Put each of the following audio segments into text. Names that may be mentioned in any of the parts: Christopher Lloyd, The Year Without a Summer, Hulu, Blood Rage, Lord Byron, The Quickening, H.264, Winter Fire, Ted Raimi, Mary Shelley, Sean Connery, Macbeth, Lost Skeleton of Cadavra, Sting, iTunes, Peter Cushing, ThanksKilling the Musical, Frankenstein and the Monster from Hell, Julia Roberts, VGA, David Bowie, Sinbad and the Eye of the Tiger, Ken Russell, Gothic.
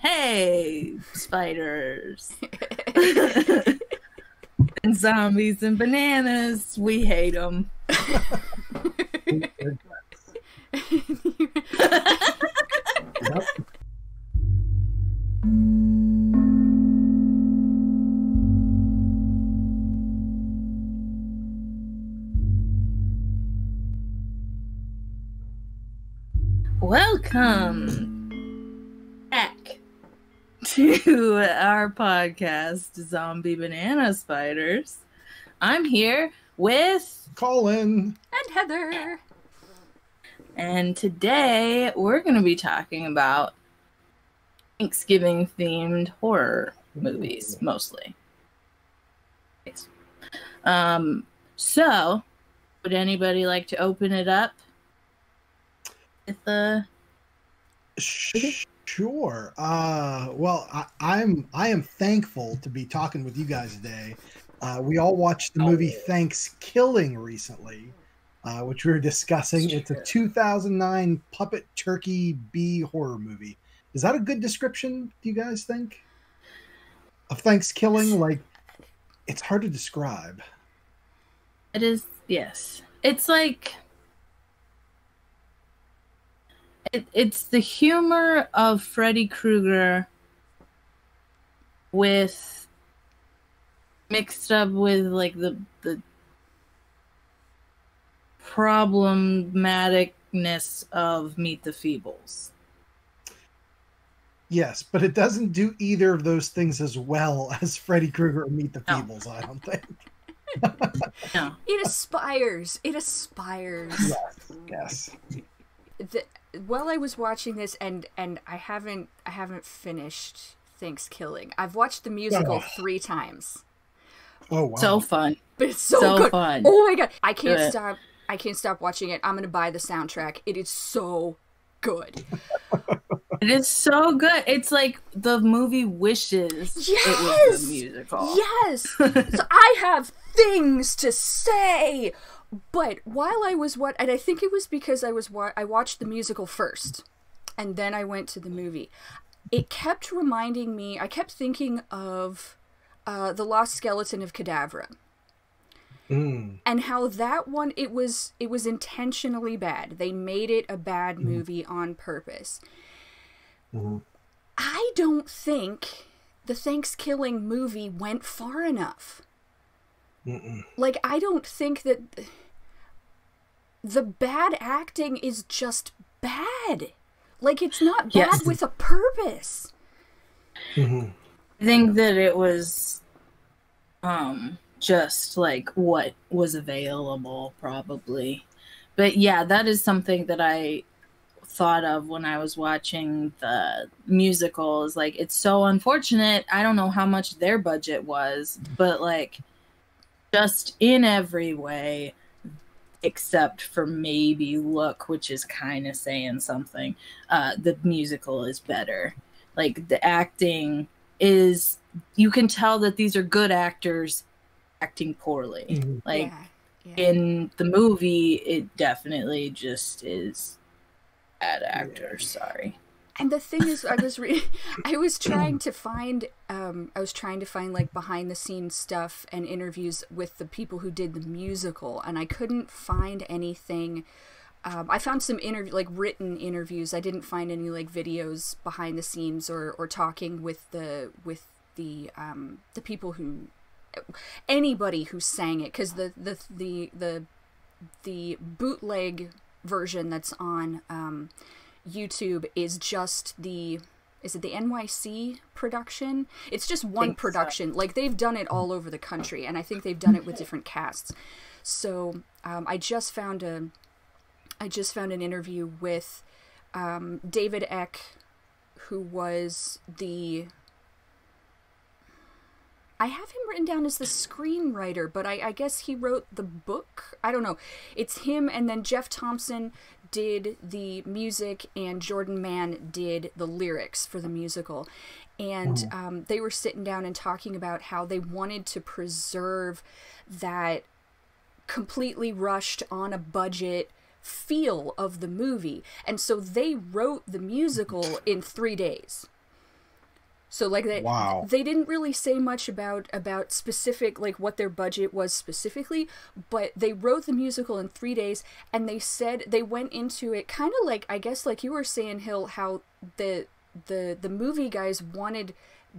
Hey, spiders and zombies and bananas. We hate them. Yep. Welcome back to our podcast, Zombie Banana Spiders. I'm here with Colin and Heather. And today we're going to be talking about Thanksgiving-themed horror movies, mostly. So, would anybody like to open it up? Sure. Well, I am thankful to be talking with you guys today. We all watched the movie ThanksKilling recently, which we were discussing. It's a 2009 puppet turkey B horror movie. Is that a good description, do you guys think? Of ThanksKilling? Like, it's hard to describe. It is, yes. It's like... It's the humor of Freddy Krueger with mixed up with like the problematicness of Meet the Feebles. Yes, but it doesn't do either of those things as well as Freddy Krueger or Meet the Feebles, I don't think. No. It aspires. It aspires. Yes. While I was watching this, and I haven't finished ThanksKilling. I've watched the musical 3 times. Oh wow! So fun, but it's so good. Fun. Oh my god! I can't stop. I can't stop watching it. I'm gonna buy the soundtrack. It is so good. It is so good. It's like the movie Wishes. Yes! It was a musical. Yes. So I have things to say. But while I was and I think it was because I watched the musical first, and then I went to the movie. It kept reminding me. I kept thinking of the Lost Skeleton of Cadavra, and how that one it was intentionally bad. They made it a bad movie on purpose. I don't think the Thanksgiving movie went far enough. Like, I don't think that. The bad acting is just bad. Like, it's not bad with a purpose. I think that it was just, like, what was available, probably. But, yeah, that is something that I thought of when I was watching the musical. Is like, it's so unfortunate. I don't know how much their budget was, but, like, just in every way, except for maybe look, which is kind of saying something. The musical is better. Like, the acting is... You can tell that these are good actors acting poorly. Like, in the movie, it definitely just is bad actors. Sorry. And the thing is, I was trying to find like behind the scenes stuff and interviews with the people who did the musical, and I couldn't find anything. I found some written interviews. I didn't find any like videos behind the scenes or talking with the people who, anybody who sang it, because the bootleg version that's on YouTube is just is it the NYC production? It's just one production. So. Like, they've done it all over the country, and I think they've done it with different casts. So I just found an interview with David Eck, who was the... I have him written down as the screenwriter, but I guess he wrote the book. I don't know. It's him, and then Jeff Thompson did the music, and Jordan Mann did the lyrics for the musical. And they were sitting down and talking about how they wanted to preserve that completely rushed, on a budget feel of the movie. And so they wrote the musical in 3 days. So like they didn't really say much about specific, like what their budget was specifically, but they wrote the musical in 3 days, and they said they went into it kind of like, I guess like you were saying, Hill, how the movie guys wanted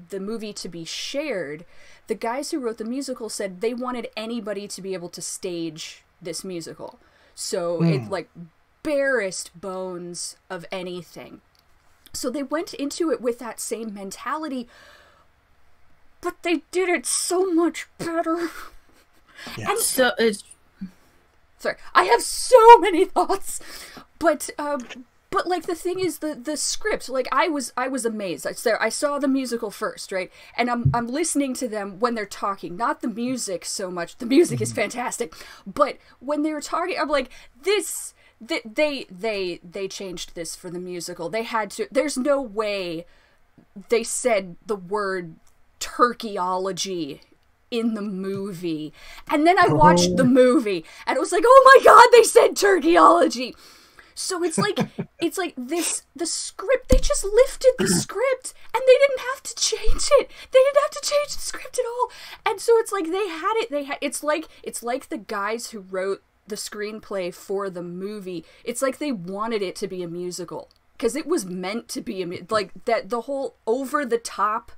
the movie to be shared. The guys who wrote the musical said they wanted anybody to be able to stage this musical. So it like barest bones of anything. So they went into it with that same mentality, but they did it so much better. Yeah. And so it's... Sorry, I have so many thoughts, but like the thing is the script. Like I was amazed. I saw the musical first, right? And I'm listening to them when they're talking, not the music so much. The music is fantastic, but when they were talking, I'm like, this. They changed this for the musical. They had to. There's no way they said the word turkeyology in the movie. And then I watched the movie, and it was like, oh my god, they said turkeyology. So it's like the script. They just lifted the script, and they didn't have to change it. They didn't have to change the script at all. And so it's like they had it. It's like the guys who wrote the screenplay for the movie, it's like they wanted it to be a musical because it was meant to be a, like that, the whole over the top,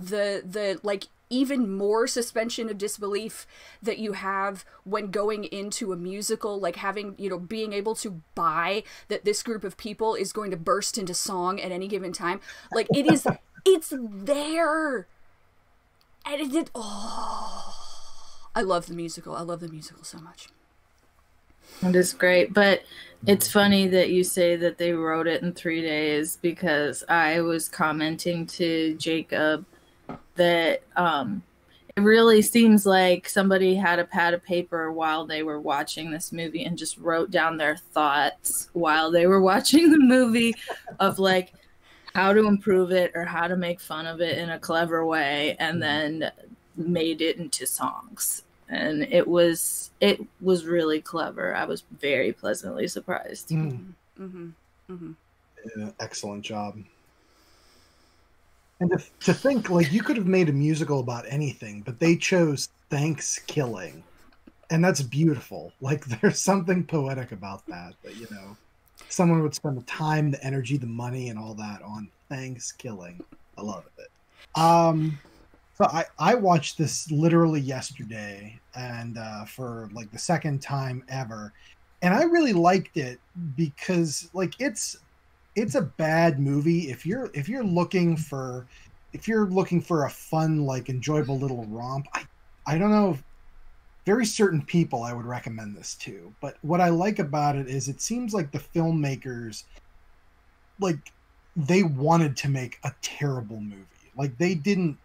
the like even more suspension of disbelief that you have when going into a musical, like having, you know, being able to buy that this group of people is going to burst into song at any given time, like it is it's there, and it did. I love the musical. I love the musical so much. It is great, but it's funny that you say that they wrote it in 3 days, because I was commenting to Jacob that it really seems like somebody had a pad of paper while they were watching this movie and just wrote down their thoughts while they were watching the movie of like how to improve it or how to make fun of it in a clever way, and then made it into songs. And it was really clever. I was very pleasantly surprised. Yeah, excellent job. And to think, like, you could have made a musical about anything, but they chose Thanksgiving, and that's beautiful. Like, there's something poetic about that. But, you know, someone would spend the time, the energy, the money, and all that on Thanksgiving. I love it. So I watched this literally yesterday, and for like the second time ever, and I really liked it because like it's a bad movie if you're looking for a fun, like, enjoyable little romp. I don't know, very certain people I would recommend this to, but what I like about it is it seems like the filmmakers, like, they wanted to make a terrible movie. Like, they didn't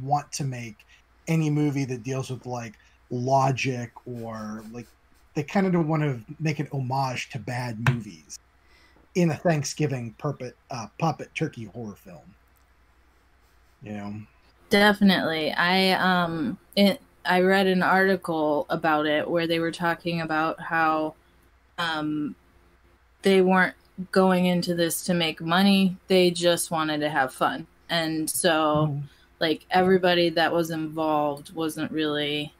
want to make any movie that deals with, like, logic, or like they kind of don't want to make an homage to bad movies in a Thanksgiving puppet turkey horror film. You know, definitely. I read an article about it where they were talking about how they weren't going into this to make money. They just wanted to have fun. And so, like, everybody that was involved wasn't really,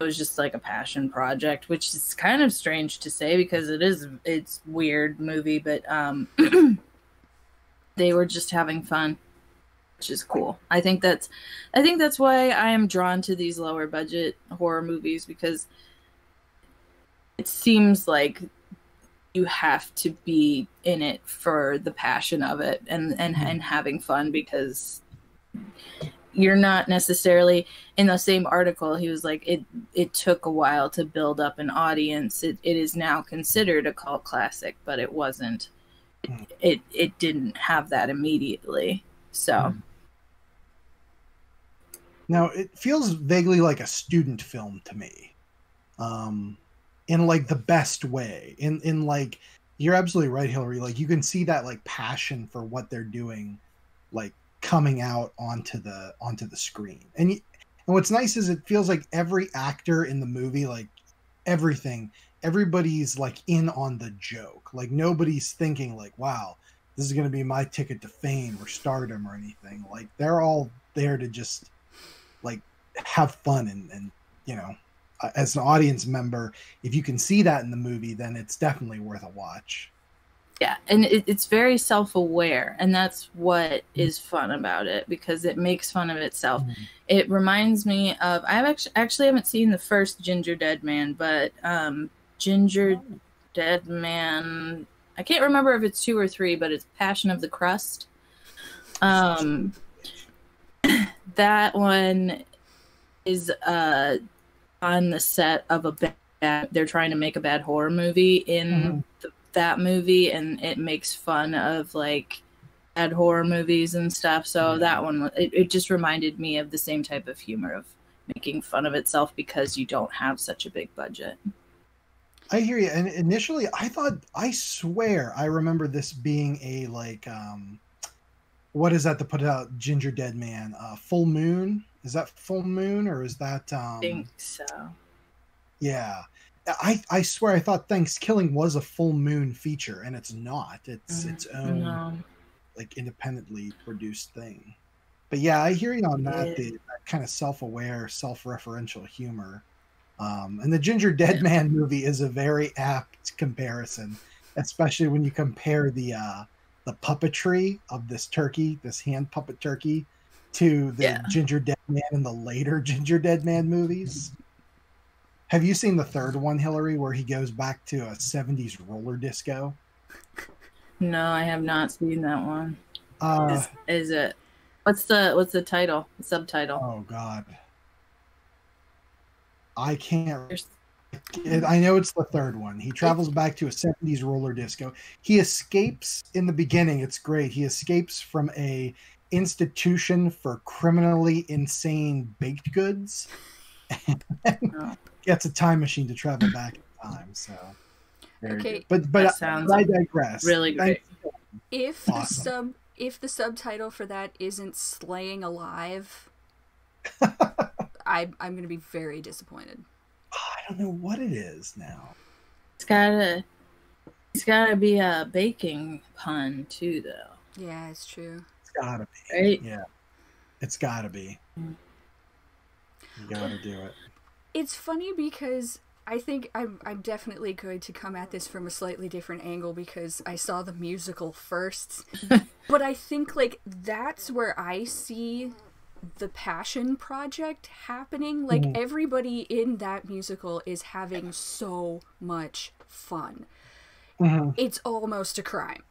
it was just like a passion project, which is kind of strange to say because it's weird movie, but they were just having fun, which is cool. I think that's why I am drawn to these lower budget horror movies, because it seems like you have to be in it for the passion of it and having fun, because you're not necessarily, in the same article he was like, it took a while to build up an audience. It is now considered a cult classic, but it wasn't. It didn't have that immediately. So now it feels vaguely like a student film to me. In, like, the best way. In like, you're absolutely right, Hillary. Like, you can see that, like, passion for what they're doing, like, coming out onto the screen. And what's nice is it feels like every actor in the movie, like, everybody's, like, in on the joke. Like, nobody's thinking, like, wow, this is going to be my ticket to fame or stardom or anything. Like, they're all there to just like have fun. And you know, as an audience member, if you can see that in the movie, then it's definitely worth a watch. Yeah. And it's very self-aware, and that's what is fun about it, because it makes fun of itself. It reminds me of, I actually haven't seen the first Gingerdead Man, but Gingerdead Man, I can't remember if it's 2 or 3, but it's Passion of the Crust. That one is on the set of a bad, they're trying to make a bad horror movie in that movie, and it makes fun of like bad horror movies and stuff. So that one, it just reminded me of the same type of humor of making fun of itself because you don't have such a big budget. I hear you. And initially I thought, I swear I remember this being a like what is that to put out Gingerdead Man? Full Moon? Is that Full Moon or is that I think so. Yeah. I swear I thought Thanksgiving was a Full Moon feature, and it's not. It's its own like independently produced thing. But yeah, I hear you on that, that kind of self-aware, self-referential humor. And the Gingerdead Man movie is a very apt comparison, especially when you compare the puppetry of this turkey, this hand puppet turkey, to the Gingerdead Man in the later Gingerdead Man movies. Have you seen the third one, Hillary, where he goes back to a 70s roller disco? No, I have not seen that one. Is it? What's the title? The subtitle? Oh God, I can't. I know it's the third one. He travels back to a 70s roller disco. He escapes in the beginning. It's great. He escapes from an institution for criminally insane baked goods. And gets a time machine to travel back in time. So, okay, but I digress. Really great. If the subtitle for that isn't "Slaying Alive," I'm going to be very disappointed. I don't know what it is now. It's gotta be a baking pun too, though. Yeah, it's true. It's gotta be. Right? Yeah, it's gotta be. Mm-hmm. You gotta do it. It's funny because I think I'm definitely going to come at this from a slightly different angle because I saw the musical first. But I think like that's where I see the Passion Project happening. Like everybody in that musical is having so much fun. It's almost a crime.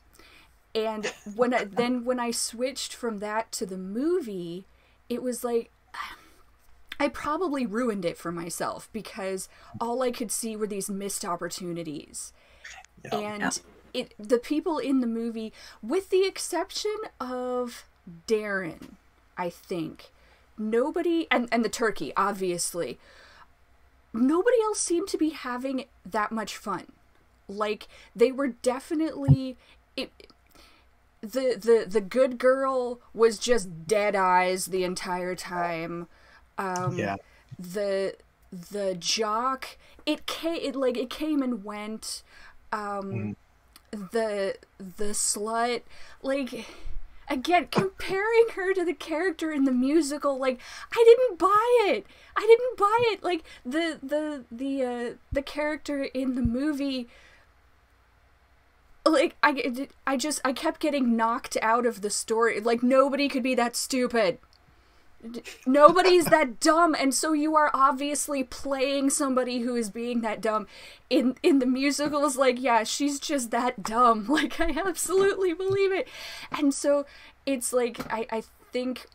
And when I switched from that to the movie, it was like I probably ruined it for myself because all I could see were these missed opportunities. The people in the movie, with the exception of Darren, I think, nobody, and the turkey, obviously, nobody else seemed to be having that much fun. Like, they were definitely... The good girl was just dead eyes the entire time. The jock, it came and went, the slut, like, again, comparing her to the character in the musical, like, I didn't buy it. Like the character in the movie, like, I kept getting knocked out of the story. Like, nobody could be that stupid. Nobody's that dumb, and so you are obviously playing somebody who is being that dumb. In the musicals, like, yeah, she's just that dumb. Like, I absolutely believe it. And so it's like I think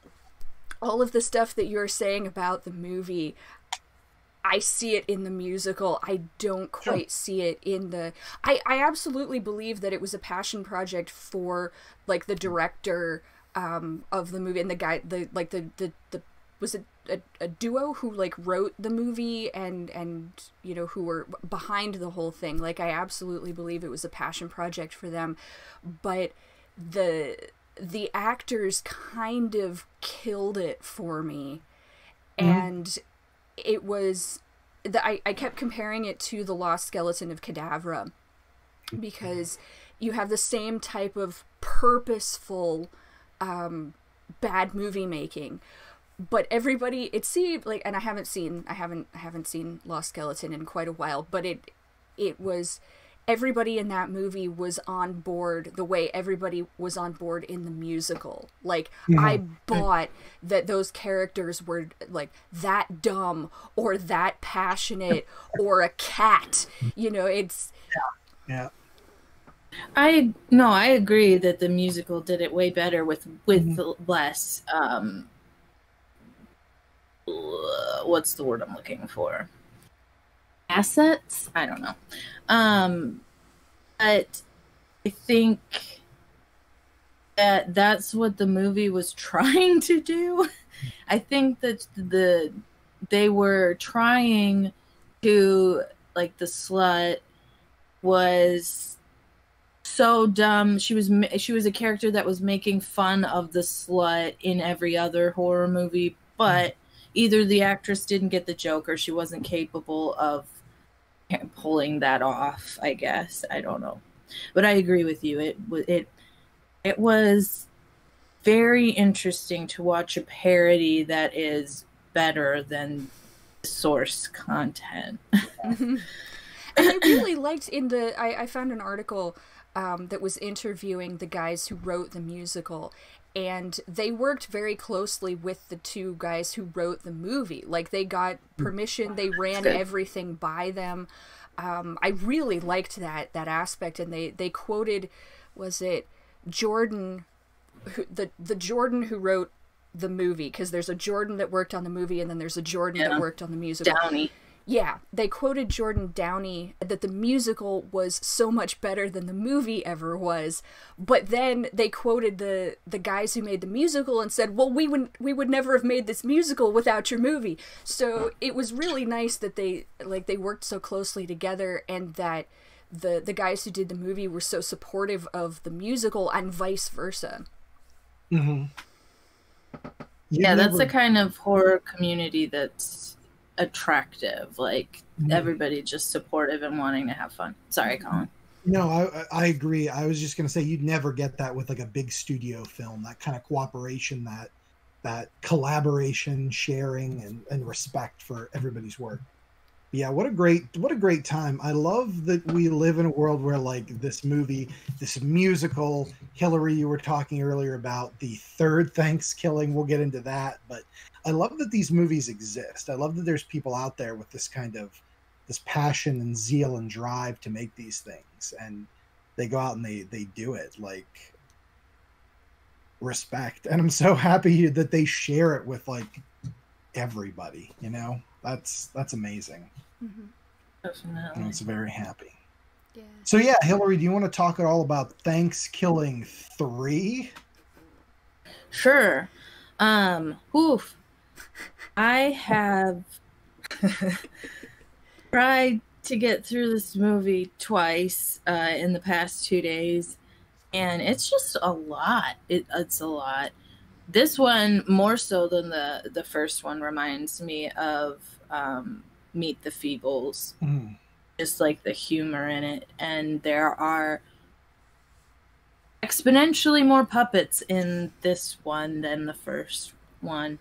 all of the stuff that you're saying about the movie, I see it in the musical. I don't quite see it in the... I absolutely believe that it was a passion project for, like, the director... of the movie, and the guy, was it a duo who, like, wrote the movie and you know, who were behind the whole thing. Like, I absolutely believe it was a passion project for them, but the actors kind of killed it for me. And it was I kept comparing it to The Lost Skeleton of Cadavra because you have the same type of purposeful bad movie making. But everybody, it seemed like, and I haven't seen Lost Skeleton in quite a while, but it was, everybody in that movie was on board the way everybody was on board in the musical. Like, I bought that those characters were, like, that dumb or that passionate or a cat. You know, it's... Yeah. I agree that the musical did it way better with less... what's the word I'm looking for? Assets? I don't know. But I think that that's what the movie was trying to do. I think that they were trying to, like, the slut was so dumb. She was a character that was making fun of the slut in every other horror movie, but either the actress didn't get the joke or she wasn't capable of pulling that off, I guess. I don't know. But I agree with you. It was very interesting to watch a parody that is better than source content. And I really liked I found an article that was interviewing the guys who wrote the musical, and they worked very closely with the two guys who wrote the movie. Like, they got permission, they ran everything by them. I really liked that aspect, and they quoted, was it Jordan, the Jordan who wrote the movie, because there's a Jordan that worked on the movie and then there's a Jordan that worked on the musical. Downey. Yeah, they quoted Jordan Downey that the musical was so much better than the movie ever was, but then they quoted the guys who made the musical and said, well, we would never have made this musical without your movie. So it was really nice that they worked so closely together, and that the guys who did the movie were so supportive of the musical and vice versa. Yeah, that's the kind of horror community that's attractive, like everybody just supportive and wanting to have fun. Sorry, Colin. No, I agree. I was just gonna say, you'd never get that with like a big studio film, that kind of cooperation, that collaboration, sharing, and respect for everybody's work. But yeah, what a great time. I love that we live in a world where, like, this movie, this musical, Hillary, you were talking earlier about the third Thanksgiving, we'll get into that, but I love that these movies exist. I love that there's people out there with this kind of passion and zeal and drive to make these things, and they go out and they do it. Like, respect. And I'm so happy that they share it with, like, everybody, you know? That's amazing. Definitely. And it's very happy. Yeah. So yeah, Hillary, do you want to talk at all about ThanksKilling 3? Sure. Oof. I have tried to get through this movie twice in the past 2 days, and it's just a lot. It's a lot. This one, more so than the first one, reminds me of Meet the Feebles. Just like the humor in it. And there are exponentially more puppets in this one than the first one.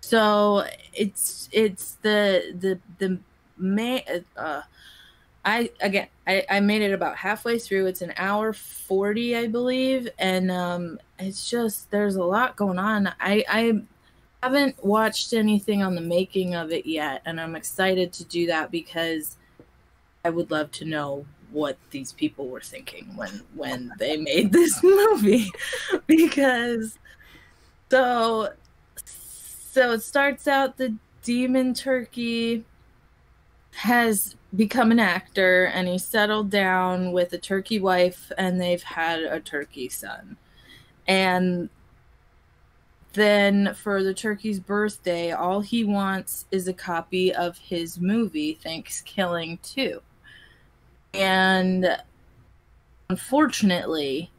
So it's I made it about halfway through. It's an hour 40, I believe, and it's just, there's a lot going on. I haven't watched anything on the making of it yet, and I'm excited to do that because I would love to know what these people were thinking when they made this movie. Because so it starts out, the demon turkey has become an actor, and he settled down with a turkey wife, and they've had a turkey son. And then for the turkey's birthday, all he wants is a copy of his movie, ThanksKilling 2. And unfortunately,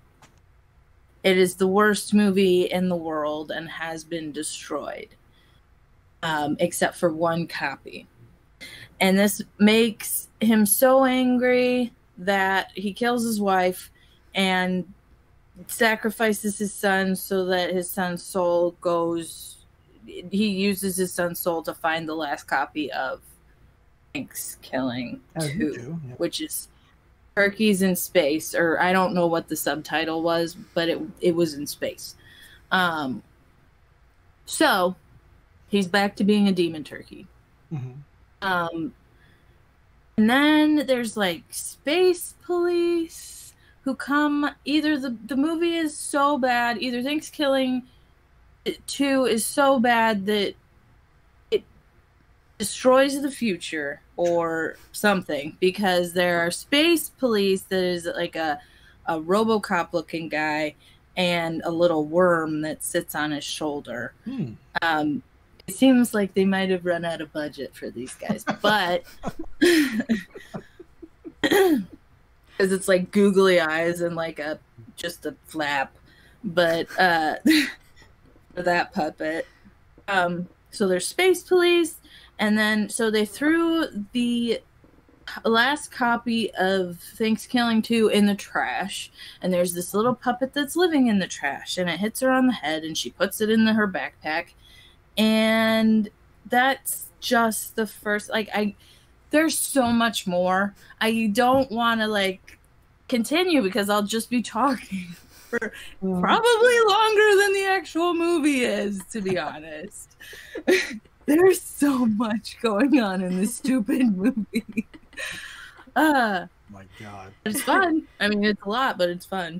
it is the worst movie in the world and has been destroyed, except for one copy. And this makes him so angry that he kills his wife and sacrifices his son so that his son's soul goes. He uses his son's soul to find the last copy of ThanksKilling 2, yeah, which is Turkeys in Space, or I don't know what the subtitle was, but it was in space. So he's back to being a demon turkey. Mm-hmm. And then there's like space police who come. Either the movie is so bad, either ThanksKilling 2 is so bad that it destroys the future or something, because there are space police that is like a RoboCop looking guy and a little worm that sits on his shoulder. Hmm. It seems like they might have run out of budget for these guys, but because it's like googly eyes and like just a flap, but that puppet. So there's space police, and then so they threw the last copy of ThanksKilling 2 in the trash, and there's this little puppet that's living in the trash, and it hits her on the head, and she puts it in her backpack. And that's just the first, like, there's so much more. I don't want to, like, continue because I'll just be talking for probably longer than the actual movie is, to be honest. There's so much going on in this stupid movie. My God. It's fun. I mean, it's a lot, but it's fun.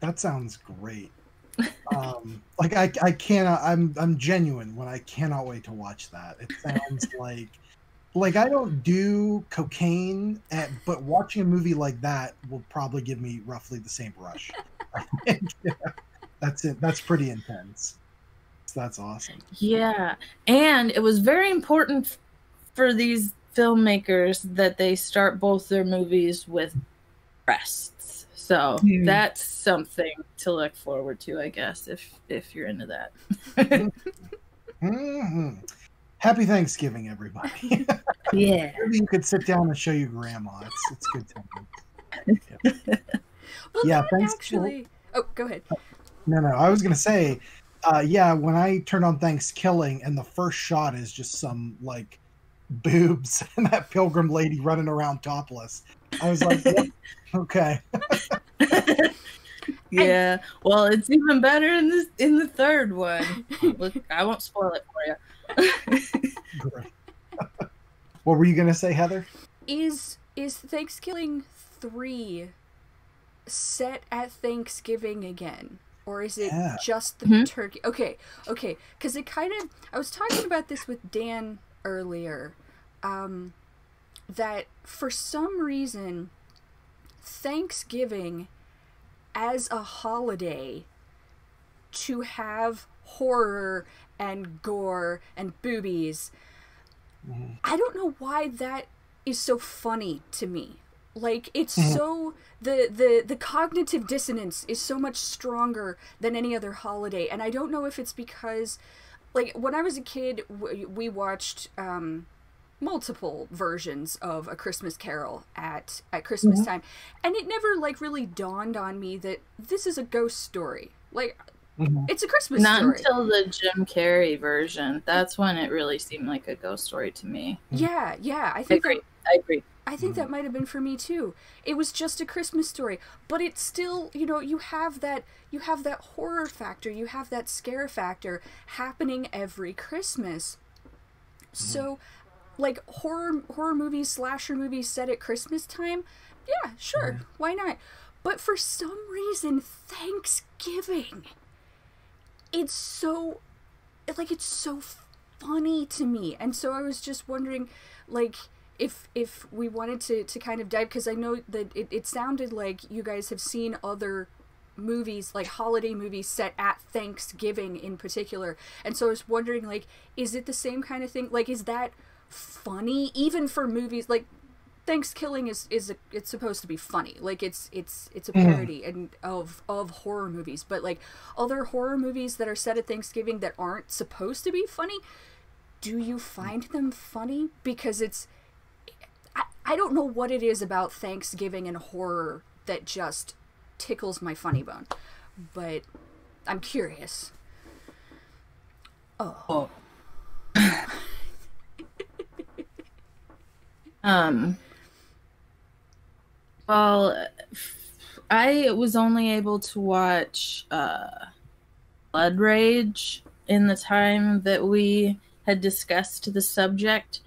That sounds great. Like I cannot, I'm genuine when I cannot wait to watch that. It sounds like I don't do cocaine, but watching a movie like that will probably give me roughly the same rush. Yeah, that's it. That's pretty intense. So that's awesome. Yeah. And it was very important for these filmmakers that they start both their movies with breasts. So that's something to look forward to, I guess, if you're into that. Mm-hmm. Happy Thanksgiving, everybody. Yeah. Maybe you could sit down and show your grandma. It's good time. Yeah. Well, yeah, thanks. Actually... Oh, go ahead. No, I was going to say, yeah, when I turn on ThanksKilling and the first shot is just some, like, boobs and that pilgrim lady running around topless, I was like, yeah, okay. Yeah, well, it's even better in the third one. Look, I won't spoil it for you. What were you gonna say, Heather? Is ThanksKilling 3 set at Thanksgiving again, or is it just the turkey? Okay, because it kind of, I was talking about this with Dan earlier, that for some reason Thanksgiving as a holiday to have horror and gore and boobies, I don't know why that is so funny to me. Like, it's so, the cognitive dissonance is so much stronger than any other holiday, and I don't know if it's because, like, when I was a kid, we watched multiple versions of A Christmas Carol at Christmas time, and it never, like, really dawned on me that this is a ghost story. Like, it's a Christmas story. Not until the Jim Carrey version. That's when it really seemed like a ghost story to me. Yeah, yeah. I agree. I think that might have been for me too. It was just a Christmas story, but it's still, you know, you have that horror factor, you have that scare factor happening every Christmas. So, like, horror movies, slasher movies set at Christmas time, yeah, sure, why not? But for some reason, Thanksgiving, it's so funny to me, and so I was just wondering, like, if we wanted to kind of dive, because I know that it sounded like you guys have seen other movies, like holiday movies set at Thanksgiving in particular, and so I was wondering, like, is it the same kind of thing? Like, is that funny even for movies like ThanksKilling it's supposed to be funny, like it's a parody and of horror movies, but like other horror movies that are set at Thanksgiving that aren't supposed to be funny, do you find them funny? Because it's I don't know what it is about Thanksgiving and horror that just tickles my funny bone, but I'm curious. Oh. Oh. Well, I was only able to watch Blood Rage in the time that we had discussed the subject.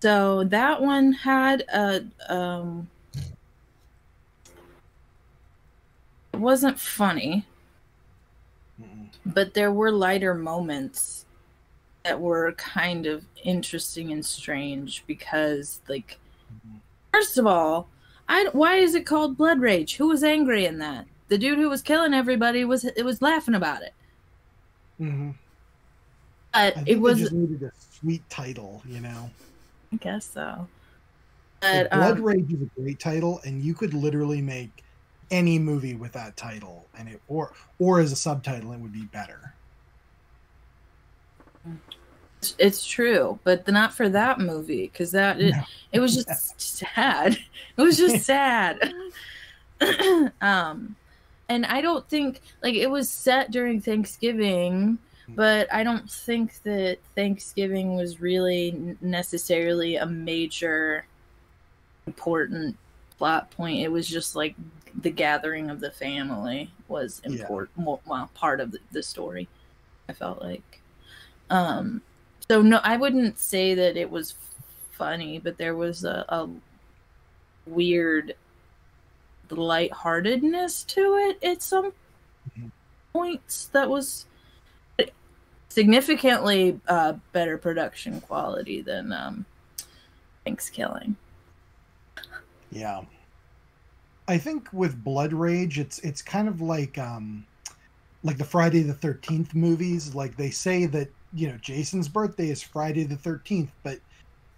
So that one had a... it wasn't funny, but there were lighter moments that were kind of interesting and strange because, like, first of all, why is it called Blood Rage? Who was angry in that? The dude who was killing everybody was laughing about it. But it was just needed a sweet title, you know. I guess so. But, Blood Rage is a great title, and you could literally make any movie with that title, and it or as a subtitle, it would be better. It's true, but not for that movie, because that it was just sad. It was just sad. And I don't think, like, it was set during Thanksgiving, but I don't think that Thanksgiving was really necessarily a major important plot point. It was just like the gathering of the family was important, well, part of the story, I felt like. So no, I wouldn't say that it was funny, but there was a weird lightheartedness to it at some points that was significantly better production quality than ThanksKilling. Yeah, I think with Blood Rage, it's kind of like the Friday the 13th movies. Like, they say that, you know, Jason's birthday is Friday the 13th, but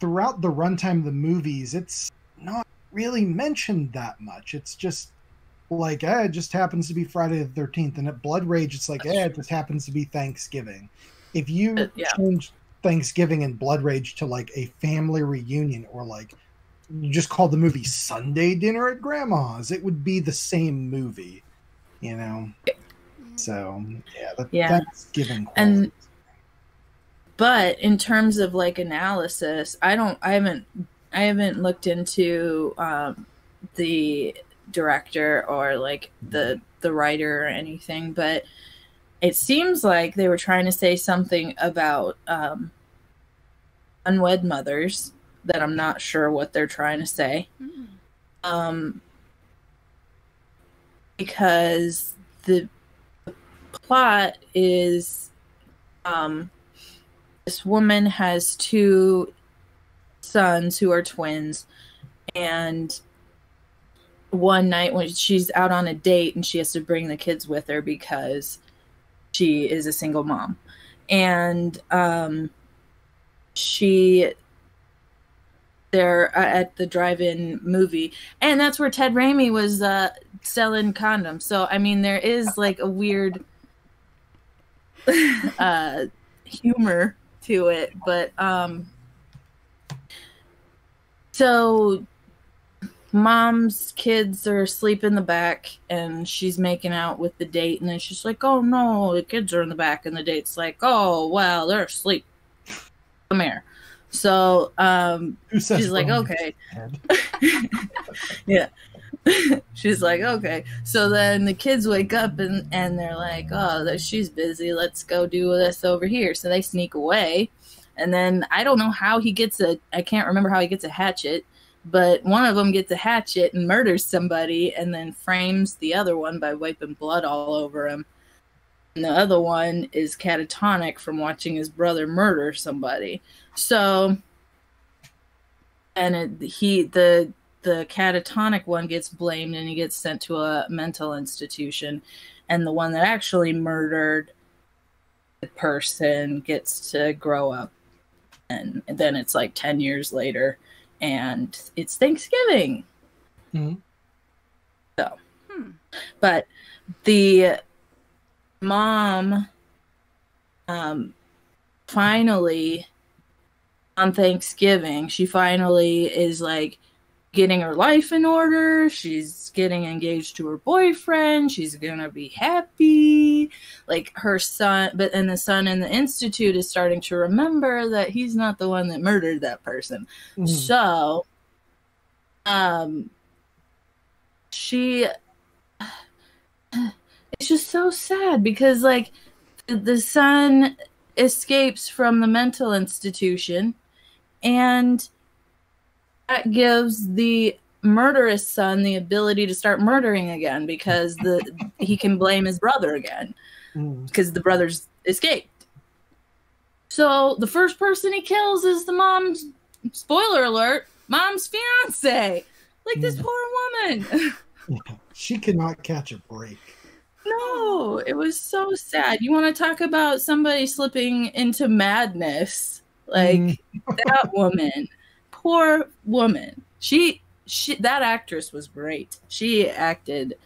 throughout the runtime of the movies, it's not really mentioned that much. It's just like, it just happens to be Friday the 13th. And at Blood Rage, it's like, it just happens to be Thanksgiving. If you change Thanksgiving and Blood Rage to like a family reunion, or like you just call the movie Sunday Dinner at Grandma's, it would be the same movie, you know? So yeah. Thanksgiving quality. And but in terms of like analysis, I haven't looked into the director or like the writer or anything, but it seems like they were trying to say something about unwed mothers that I'm not sure what they're trying to say. Because the plot is this woman has two sons who are twins, and one night when she's out on a date and she has to bring the kids with her because she is a single mom, and they're at the drive-in movie, and that's where Ted Raimi was selling condoms. So I mean, there is like a weird humor to it, but so mom's kids are asleep in the back, and she's making out with the date, and then she's like, oh no, the kids are in the back, and the date's like, oh well, they're asleep, come here. So she's like, okay. Yeah. She's like, okay. So then the kids wake up and they're like, oh, she's busy, let's go do this over here. So they sneak away, and then I don't know how he gets I can't remember how he gets a hatchet, but one of them gets a hatchet and murders somebody, and then frames the other one by wiping blood all over him. And the other one is catatonic from watching his brother murder somebody. So, and the catatonic one gets blamed, and he gets sent to a mental institution, and the one that actually murdered the person gets to grow up. And then it's like 10 years later, and it's Thanksgiving. So, but the mom finally on Thanksgiving, she finally is like, getting her life in order. She's getting engaged to her boyfriend. She's gonna be happy. Like her son, and the son in the institute is starting to remember that he's not the one that murdered that person. Mm. So, it's just so sad because like the son escapes from the mental institution, and that gives the murderous son the ability to start murdering again because he can blame his brother again because the brother's escaped. So the first person he kills is the mom's, spoiler alert, mom's fiance. Like this poor woman. She cannot catch a break. No, it was so sad. You want to talk about somebody slipping into madness? Like that woman. Poor woman. She that actress was great. She acted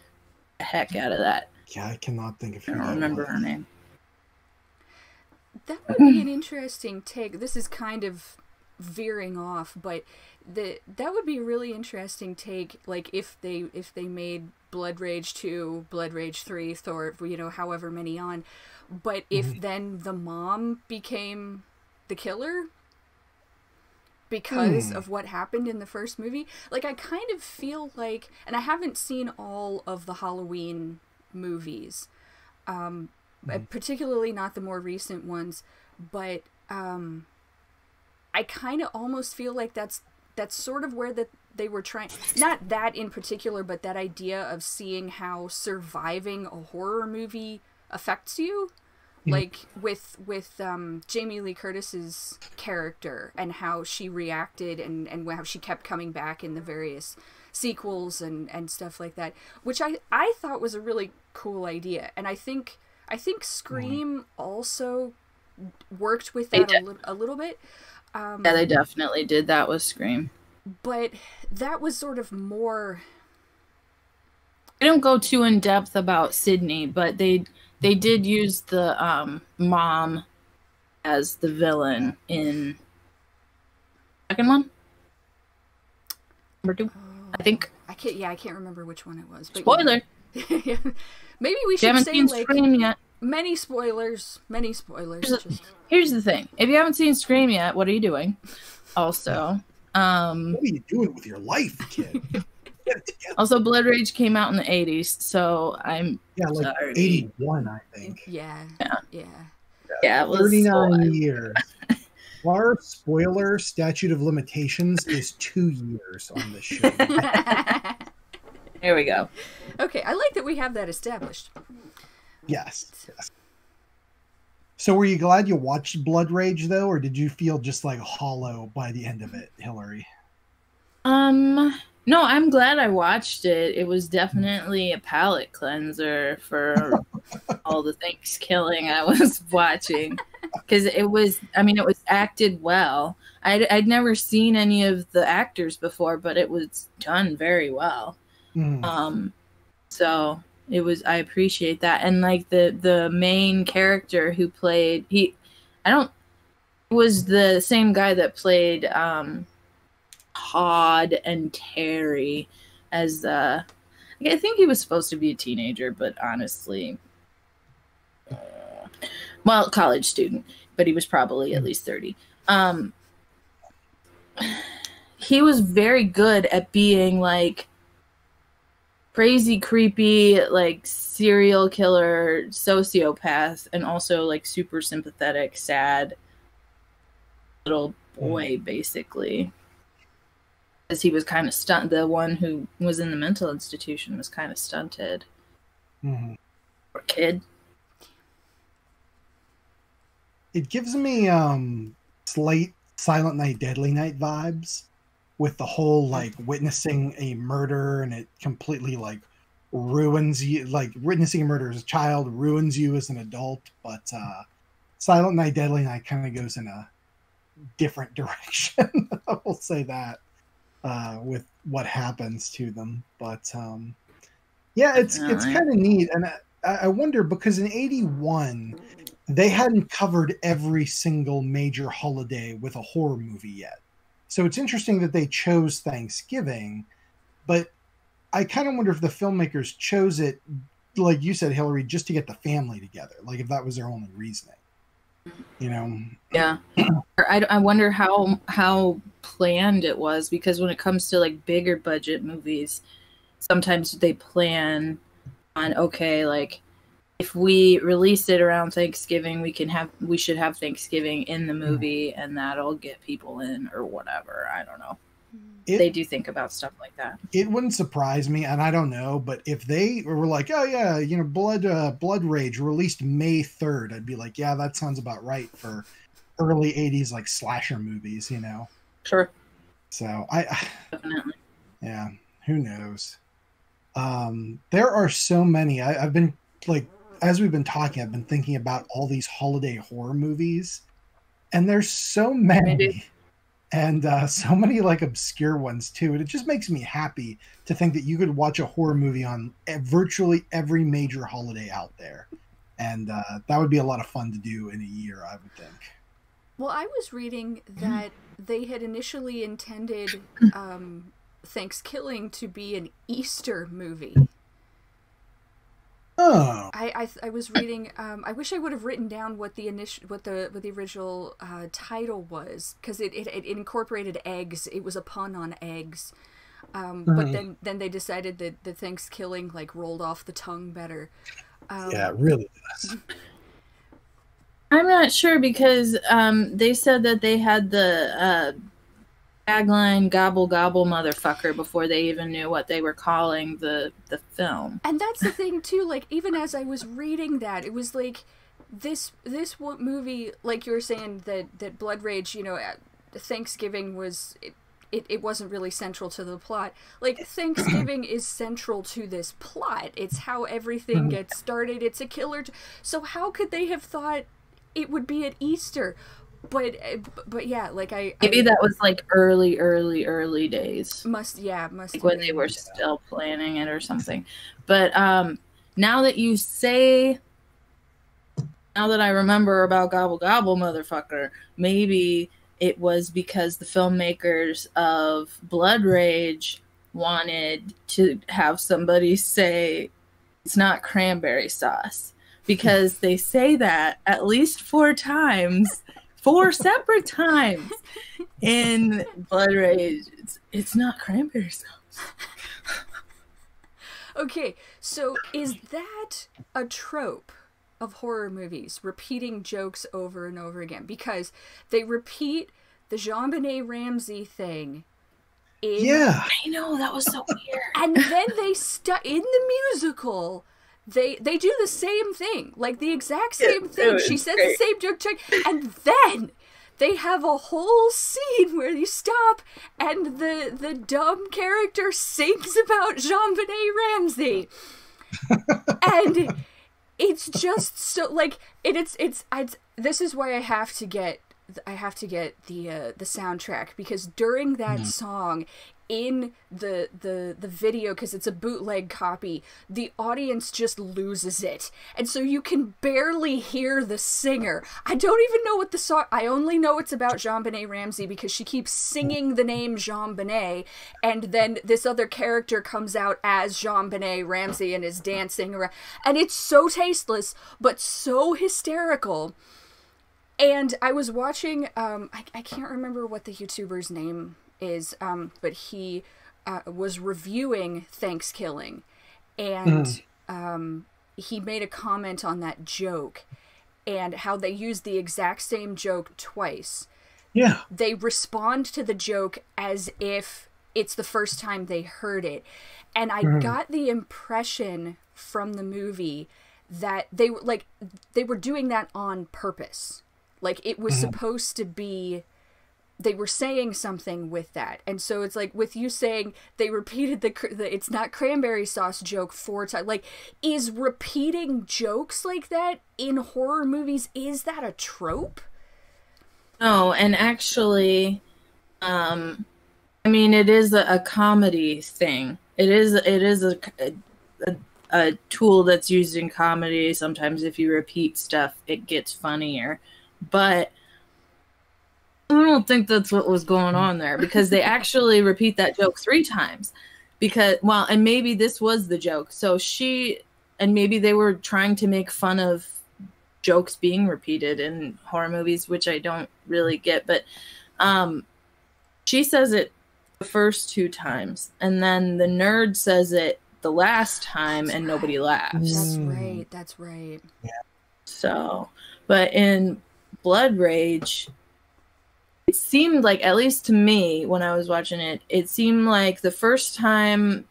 the heck out of that. Yeah, I cannot think of her. I don't remember her name. That would be an interesting take. This is kind of veering off, but that would be a really interesting take. Like if they made Blood Rage 2, Blood Rage 3, Thor, you know, however many on, but if then the mom became the killer because of what happened in the first movie. Like, I kind of feel like, and I haven't seen all of the Halloween movies, particularly not the more recent ones, but I kind of almost feel like that's sort of where they were trying, not that in particular, but that idea of seeing how surviving a horror movie affects you. Like with Jamie Lee Curtis's character and how she reacted and how she kept coming back in the various sequels and stuff like that, which I thought was a really cool idea. And I think Scream also worked with that a little bit. Yeah, they definitely did that with Scream. But that was sort of more... They don't go too in depth about Sydney, but they did use the mom as the villain in the second one. Number two, I think. I can't remember which one it was. But spoiler. Yeah. Maybe we should say seen like Scream yet. Many spoilers. Many spoilers. Here's the thing: if you haven't seen Scream yet, what are you doing? Also, what are you doing with your life, kid? Also, Blood Rage came out in the 80s, so I'm like 81, I think. Yeah. 39 years. Our spoiler statute of limitations is 2 years on this show. There we go. Okay, I like that we have that established. Yes. So were you glad you watched Blood Rage, though, or did you feel just like hollow by the end of it, Hillary? No, I'm glad I watched it. It was definitely a palate cleanser for all the Thanksgiving I was watching. Because it was acted well. I'd never seen any of the actors before, but it was done very well. So it was, I appreciate that. And like the main character who played, it was the same guy that played, Todd and Terry as I think he was supposed to be a teenager, but honestly, college student, but he was probably at least 30. He was very good at being like crazy, creepy, like serial killer, sociopath, and also like super sympathetic, sad little boy, basically. Because he was kind of stunted. The one who was in the mental institution was kind of stunted. Poor kid. It gives me slight Silent Night Deadly Night vibes with the whole like witnessing a murder and it completely like ruins you. Like witnessing a murder as a child ruins you as an adult, but Silent Night Deadly Night kind of goes in a different direction. I will say that. With what happens to them, but it's kind of neat, and I wonder because in 81 they hadn't covered every single major holiday with a horror movie yet. So it's interesting that they chose Thanksgiving, but I kind of wonder if the filmmakers chose it, like you said, Hillary, just to get the family together. Like if that was their only reasoning, you know? Yeah. I wonder how planned it was, because when it comes to like bigger budget movies, sometimes they plan on, okay, like if we release it around Thanksgiving, we should have Thanksgiving in the movie and that'll get people in or whatever. I don't know. They do think about stuff like that. It wouldn't surprise me, and I don't know, but if they were like, oh yeah, you know, Blood Rage released May 3rd, I'd be like, yeah, that sounds about right for early 80s like slasher movies, you know? Sure. So I definitely. Yeah, who knows? There are so many. I've been like, as we've been talking, I've been thinking about all these holiday horror movies, and there's so many. And so many like obscure ones too. And it just makes me happy to think that you could watch a horror movie on virtually every major holiday out there. And that would be a lot of fun to do in a year, I would think. Well, I was reading that they had initially intended ThanksKilling to be an Easter movie. Oh. I was reading. I wish I would have written down what the original title was, because it incorporated eggs. It was a pun on eggs, but then they decided that the Thanksgiving like rolled off the tongue better. Yeah, it really does. I'm not sure, because they said that they had the tagline "Gobble Gobble Motherfucker" before they even knew what they were calling the film. And that's the thing too, like even as I was reading that, it was like this movie, like you were saying, that Blood Rage, you know, Thanksgiving was it wasn't really central to the plot. Like Thanksgiving is central to this plot. It's how everything gets started. It's a killer. So how could they have thought it would be at Easter? But yeah, like maybe that was like early days. Must like when they were still planning it or something. But now that you say, now that I remember about Gobble Gobble Motherfucker, maybe it was because the filmmakers of Blood Rage wanted to have somebody say it's not cranberry sauce, because they say that at least 4 times. 4 separate times in Blood Rage. It's not cranberry sauce. Okay, so is that a trope of horror movies, repeating jokes over and over again? Because they repeat the JonBenet Ramsey thing. Yeah. I know, that was so weird. And then they in the musical, They do the same thing, like the exact same thing. She says the same joke, and then they have a whole scene where you stop and the dumb character sings about JonBenet Ramsey, and it's just so like it's this is why I have to get the soundtrack, because during that song, in the video, because it's a bootleg copy, the audience just loses it, and so you can barely hear the singer. I don't even know what the song. I only know it's about JonBenet Ramsey because she keeps singing the name JonBenet, and then this other character comes out as JonBenet Ramsey and is dancing around, and it's so tasteless but so hysterical. And I was watching. I can't remember what the YouTuber's name is, but he was reviewing ThanksKilling, and he made a comment on that joke and how they used the exact same joke twice. Yeah, they respond to the joke as if it's the first time they heard it, and I got the impression from the movie that they were doing that on purpose. Like it was supposed to be. They were saying something with that. And so it's like with you saying they repeated the it's not cranberry sauce joke 4 times. Like, is repeating jokes like that in horror movies, is that a trope? No, and actually, I mean, it is a comedy thing. It is a tool that's used in comedy. Sometimes if you repeat stuff, it gets funnier. But I don't think that's what was going on there, because they actually repeat that joke 3 times. Because, well, and maybe this was the joke. So she, and maybe they were trying to make fun of jokes being repeated in horror movies, which I don't really get. But she says it the first 2 times, and then the nerd says it the last time, and nobody laughs. That's right. That's right. Yeah. So, but in Blood Rage, it seemed like, at least to me, when I was watching it, it seemed like the first time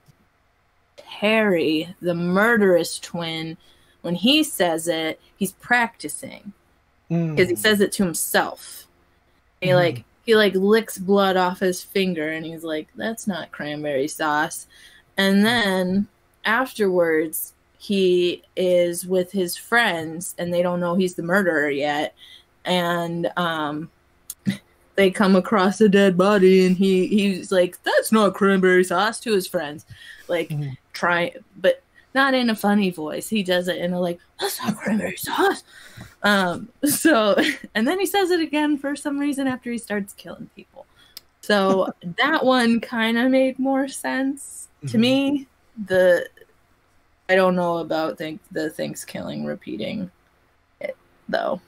Harry, the murderous twin, when he says it, he's practicing because he says it to himself. He like licks blood off his finger, and he's like, "That's not cranberry sauce." And then afterwards, he is with his friends, and they don't know he's the murderer yet, and they come across a dead body, and he's like, "That's not cranberry sauce," to his friends, like but not in a funny voice. He does it in a like, "That's not cranberry sauce." So, and then he says it again for some reason after he starts killing people. So that one kind of made more sense to me. I don't know about the ThanksKilling repeating it though.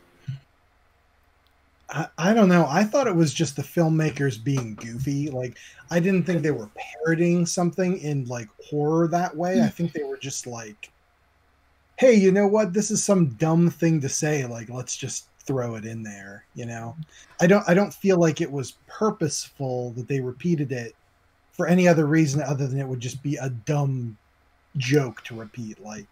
I don't know. I thought it was just the filmmakers being goofy. Like, I didn't think they were parodying something in like horror that way. I think they were just like, hey, you know what? This is some dumb thing to say. Like, let's just throw it in there. You know, I don't feel like it was purposeful that they repeated it for any other reason other than it would just be a dumb joke to repeat like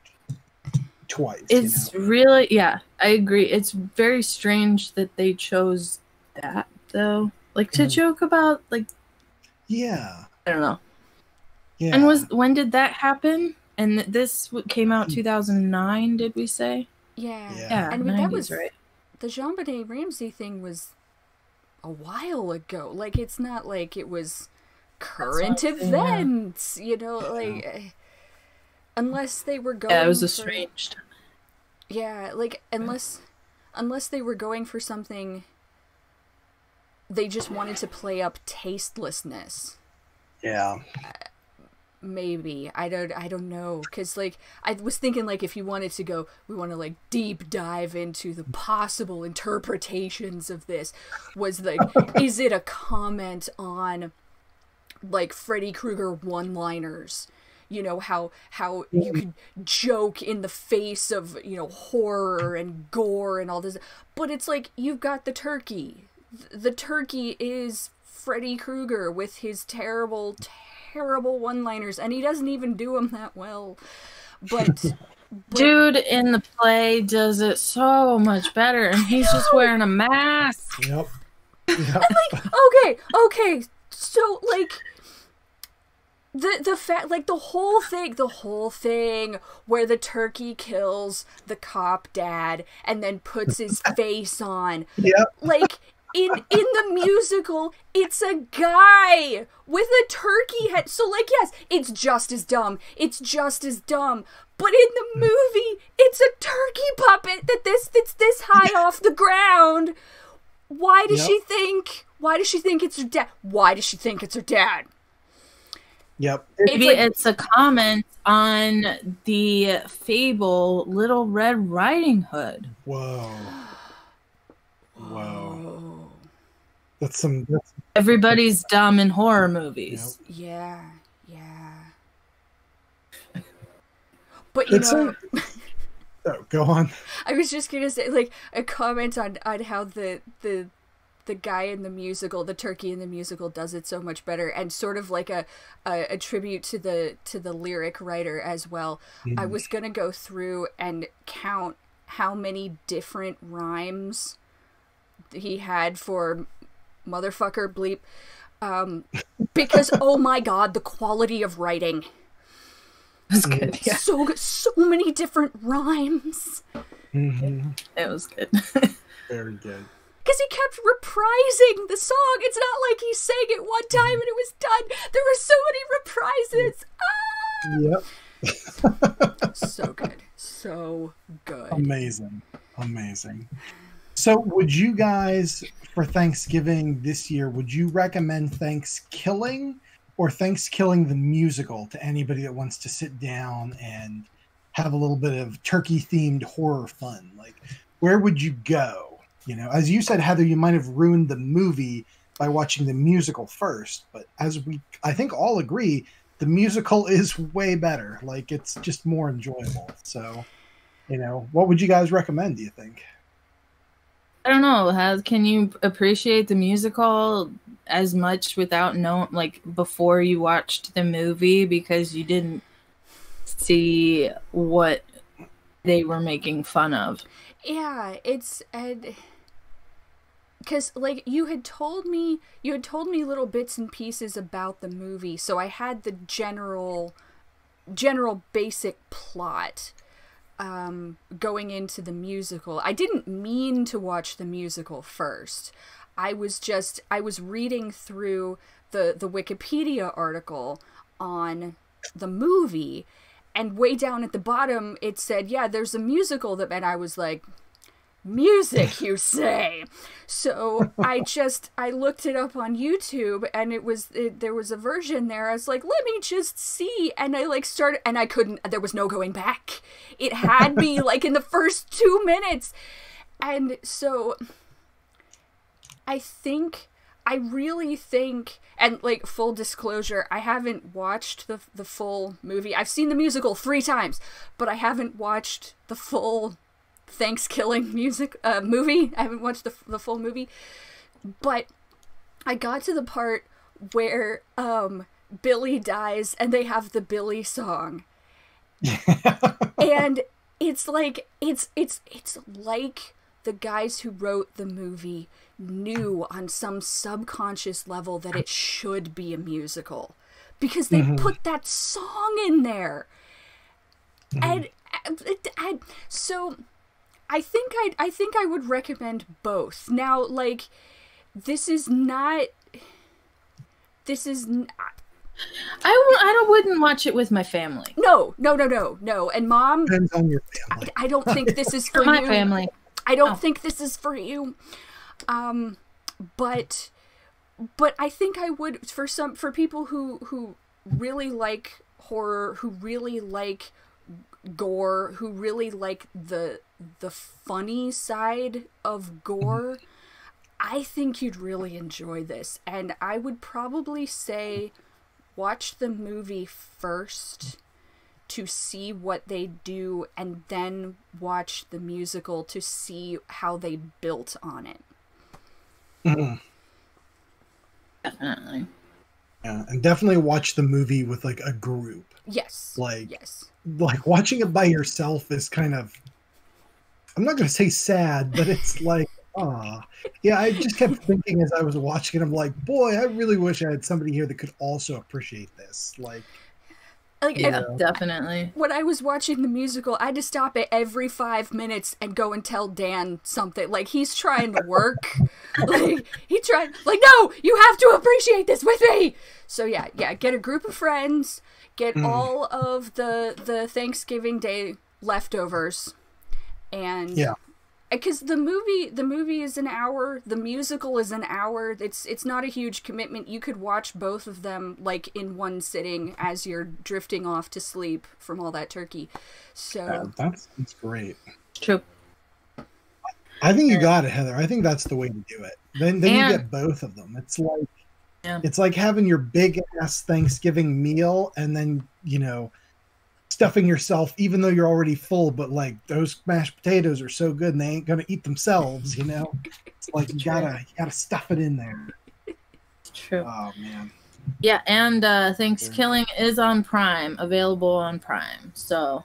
twice. It's really, yeah, I agree. It's very strange that they chose that though. Like to joke about, like, yeah, I don't know. Yeah. And when did that happen? And this came out 2009, did we say? Yeah. Yeah, and 90s, that was right. The JonBenet Ramsey thing was a while ago. Like, it's not like it was current events, you know, like unless they were going. Yeah, it was a strange time. Yeah, like unless they were going for something, they just wanted to play up tastelessness. Yeah. Maybe I don't know, because like I was thinking, like, if you wanted to go, we want to like deep dive into the possible interpretations of this. Was like, is it a comment on like Freddy Krueger one-liners? You know, how you could joke in the face of, you know, horror and gore and all this. But it's like, you've got the turkey. The turkey is Freddy Krueger with his terrible, terrible one-liners, and he doesn't even do them that well. But dude in the play does it so much better, and he's just wearing a mask. Yep. I'm like, okay. So, like, the fact, like, the whole thing where the turkey kills the cop dad and then puts his face on, like, in the musical, it's a guy with a turkey head. So, like, yes, it's just as dumb. But in the movie, it's a turkey puppet that's this high off the ground. Why does she think? Why does she think it's her dad? Yep. Maybe it's a comment on the fable Little Red Riding Hood. Whoa. Whoa. That's some. Everybody's dumb in horror movies. Yep. Yeah. Yeah. But you know. Oh, go on. I was just gonna say, like, a comment on how the guy in the musical, the turkey in the musical, does it so much better, and sort of like a tribute to the lyric writer as well. I was gonna go through and count how many different rhymes he had for motherfucker bleep, because oh my god, the quality of writing. That's good. Yeah. So many different rhymes. It was good. Very good. Because he kept reprising the song. It's not like he sang it one time and it was done. There were so many reprises. Ah! Yep. So good. Amazing. So would you guys, for Thanksgiving this year, would you recommend ThanksKilling or ThanksKilling the Musical to anybody that wants to sit down and have a little bit of turkey-themed horror fun? Like, where would you go? You know, as you said, Heather, you might have ruined the movie by watching the musical first, but as we, I think, all agree, the musical is way better. Like, it's just more enjoyable. So, you know, what would you guys recommend, do you think? I don't know. Can you appreciate the musical as much without knowing, like, before you watched the movie, because you didn't see what they were making fun of? Yeah, it's... Because, like, you had told me little bits and pieces about the movie, so I had the general basic plot going into the musical. I didn't mean to watch the musical first. I was reading through the Wikipedia article on the movie, and way down at the bottom it said, yeah, there's a musical that, and I was like, music, you say? So I looked it up on YouTube, and there was a version there. I was like, let me just see. And I like started, and I couldn't, there was no going back. It had me like in the first 2 minutes. And so I really think, and like, full disclosure, I haven't watched the full movie. I've seen the musical 3 times, but I haven't watched the full Thanksgiving movie. I haven't watched the full movie, but I got to the part where Billy dies and they have the Billy song. And it's like the guys who wrote the movie knew on some subconscious level that it should be a musical, because they put that song in there. And so I think I would recommend both. Now, like, this is not. I wouldn't watch it with my family. No. And Mom, depends on your family. I don't think this is for my family. I don't think this is for you. But I think I would, for people who really like horror, who really like gore, who really like the funny side of gore, I think you'd really enjoy this. And I would probably say watch the movie first to see what they do, and then watch the musical to see how they built on it. Definitely. Yeah, and definitely watch the movie with, like, a group. Yes. Like, yes. Like, watching it by yourself is kind of, I'm not going to say sad, but it's like, ah. Yeah, I just kept thinking as I was watching it, I'm like, boy, I really wish I had somebody here that could also appreciate this. Like, yeah, definitely. When I was watching the musical, I had to stop it every 5 minutes and go and tell Dan something. Like, he's trying to work. Like, no, you have to appreciate this with me. So yeah, get a group of friends, get all of the Thanksgiving Day leftovers, and yeah, because the movie is an hour, the musical is an hour. It's not a huge commitment. You could watch both of them, like, in one sitting as you're drifting off to sleep from all that turkey. So that's great. True. I think you got it, Heather. I think that's the way to do it. Then you get both of them. It's like, yeah, it's like having your big ass Thanksgiving meal, and then, you know, stuffing yourself, even though you're already full, but like, those mashed potatoes are so good and they ain't gonna eat themselves, you know. It's like, you gotta stuff it in there. It's true. Oh man. Yeah, and ThanksKilling is on Prime, available on Prime. So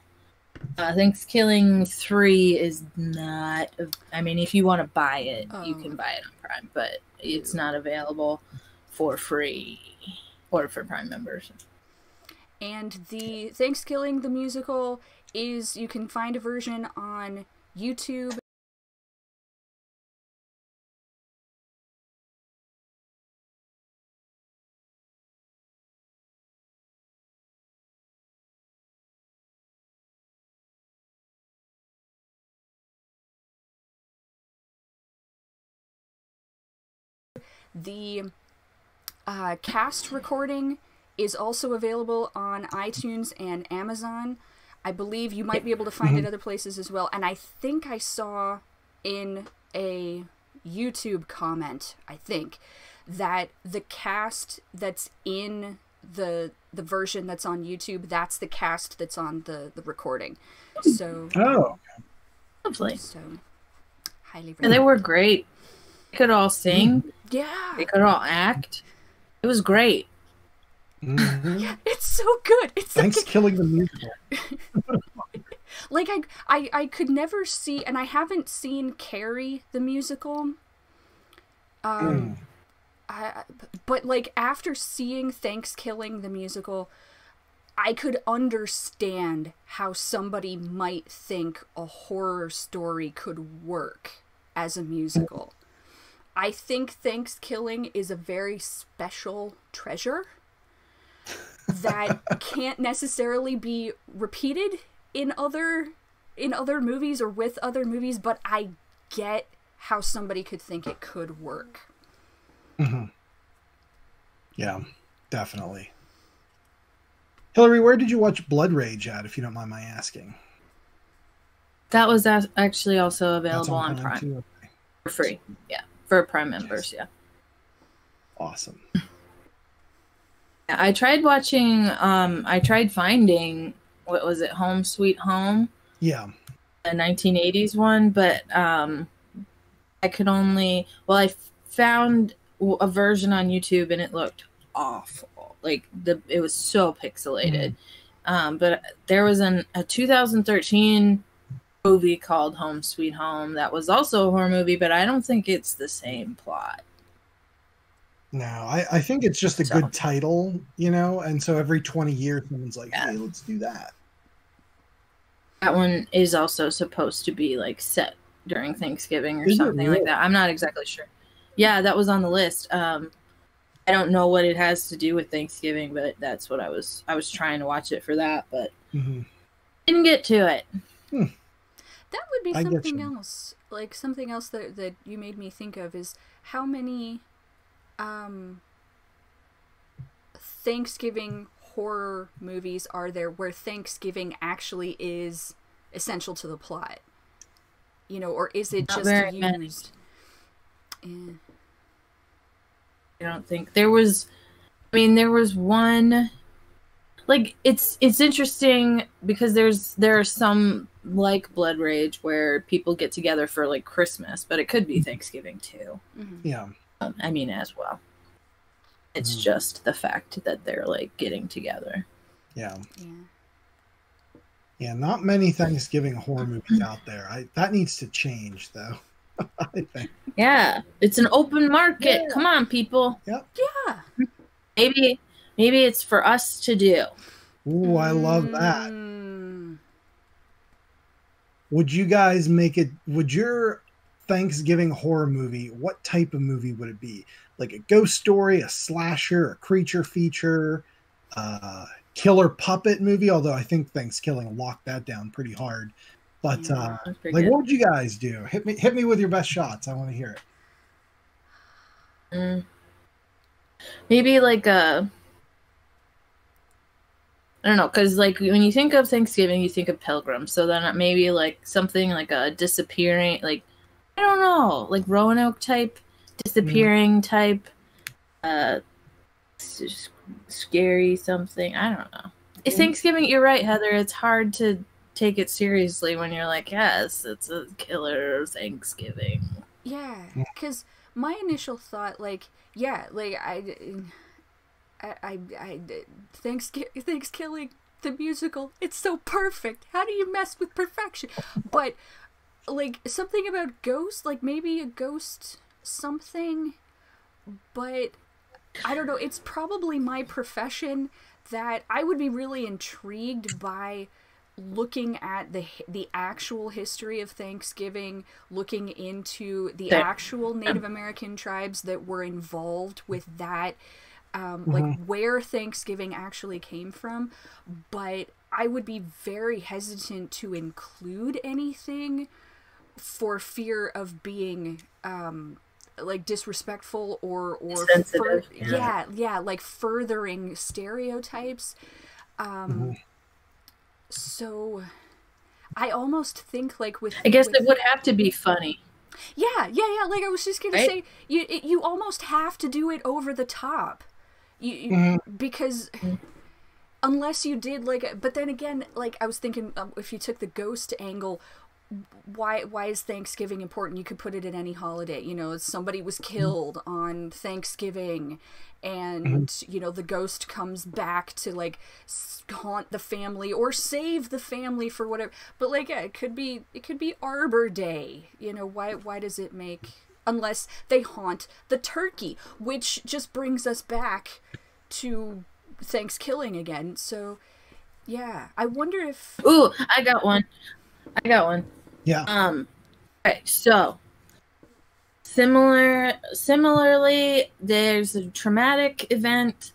ThanksKilling 3 is not. I mean, if you want to buy it, you can buy it on Prime, but it's not available for free or for Prime members. And the ThanksKilling the Musical is, you can find a version on YouTube. The cast recording is also available on iTunes and Amazon. I believe you might be able to find it other places as well. And I think I saw in a YouTube comment, I think, that the cast that's in the version that's on YouTube, that's the cast that's on the recording. So lovely. So highly recommend. And they were great. They could all sing. Yeah. They could all act. It was great. Mm-hmm. Yeah, it's so good. It's ThanksKilling the Musical. Like I could never see, and I haven't seen Carrie the Musical. But like after seeing ThanksKilling the Musical, I could understand how somebody might think a horror story could work as a musical. I think ThanksKilling is a very special treasure that can't necessarily be repeated in other movies or with other movies, but I get how somebody could think it could work. Mm-hmm. Yeah, definitely. Hillary, where did you watch Blood Rage at, if you don't mind my asking? That was actually also available on Prime. Too? Okay. For free, yeah. For Prime members, yes. Yeah. Awesome. I tried watching, I tried finding, what was it, Home Sweet Home? Yeah. The 1980s one, but I could only, well, I found a version on YouTube and it looked awful. Like, it was so pixelated. Mm-hmm. But there was a 2013 movie called Home Sweet Home that was also a horror movie, but I don't think it's the same plot. No, I think it's just a good title, you know, and so every 20 years someone's like, hey, let's do that. That one is also supposed to be like set during Thanksgiving or something like that. I'm not exactly sure. Yeah, that was on the list. I don't know what it has to do with Thanksgiving, but that's what I was trying to watch it for that, but didn't get to it. Hmm. That would be something else. Like something else that you made me think of is how many Thanksgiving horror movies are there where Thanksgiving actually is essential to the plot, you know, or is it just used? Yeah. I don't think there was. I mean, there was one. Like it's interesting because there are some like Blood Rage where people get together for like Christmas, but it could be Thanksgiving too. Mm-hmm. Yeah. I mean, as well. It's just the fact that they're like getting together. Yeah. Yeah. Not many Thanksgiving horror movies out there. That needs to change, though. I think. Yeah, it's an open market. Yeah. Come on, people. Yep. Yeah. Maybe it's for us to do. Ooh, I love that. Would you guys make it? Would your Thanksgiving horror movie, what type of movie would it be? Like a ghost story, a slasher, a creature feature, killer puppet movie, although I think ThanksKilling locked that down pretty hard. But like, what would you guys do? Hit me with your best shots. I want to hear it. Maybe like I don't know, because like when you think of Thanksgiving, you think of pilgrims. So then maybe like something like a disappearing, like I don't know, like Roanoke type, disappearing type, scary something. I don't know. It's Thanksgiving. You're right, Heather. It's hard to take it seriously when you're like, yes, it's a killer Thanksgiving. Yeah, because my initial thought, like, yeah, like I ThanksKilling the Musical. It's so perfect. How do you mess with perfection? But like something about ghosts, like maybe a ghost something, but I don't know. It's probably my profession that I would be really intrigued by looking at the actual history of Thanksgiving, looking into the actual Native American tribes that were involved with that, like where Thanksgiving actually came from. But I would be very hesitant to include anything for fear of being like disrespectful or sensitive, like furthering stereotypes. So I almost think like with, I guess it would have to be funny. Yeah. Like I was just going to say, you almost have to do it over the top, because unless you did like, but then again, like I was thinking, if you took the ghost angle, why is Thanksgiving important? You could put it at any holiday. You know, somebody was killed on Thanksgiving, and you know, the ghost comes back to like haunt the family or save the family for whatever. But like, yeah, it could be Arbor Day. You know, why does it make, unless they haunt the turkey, which just brings us back to Thanksgiving again. So yeah, I wonder if I got one. Yeah. Okay, so similarly, there's a traumatic event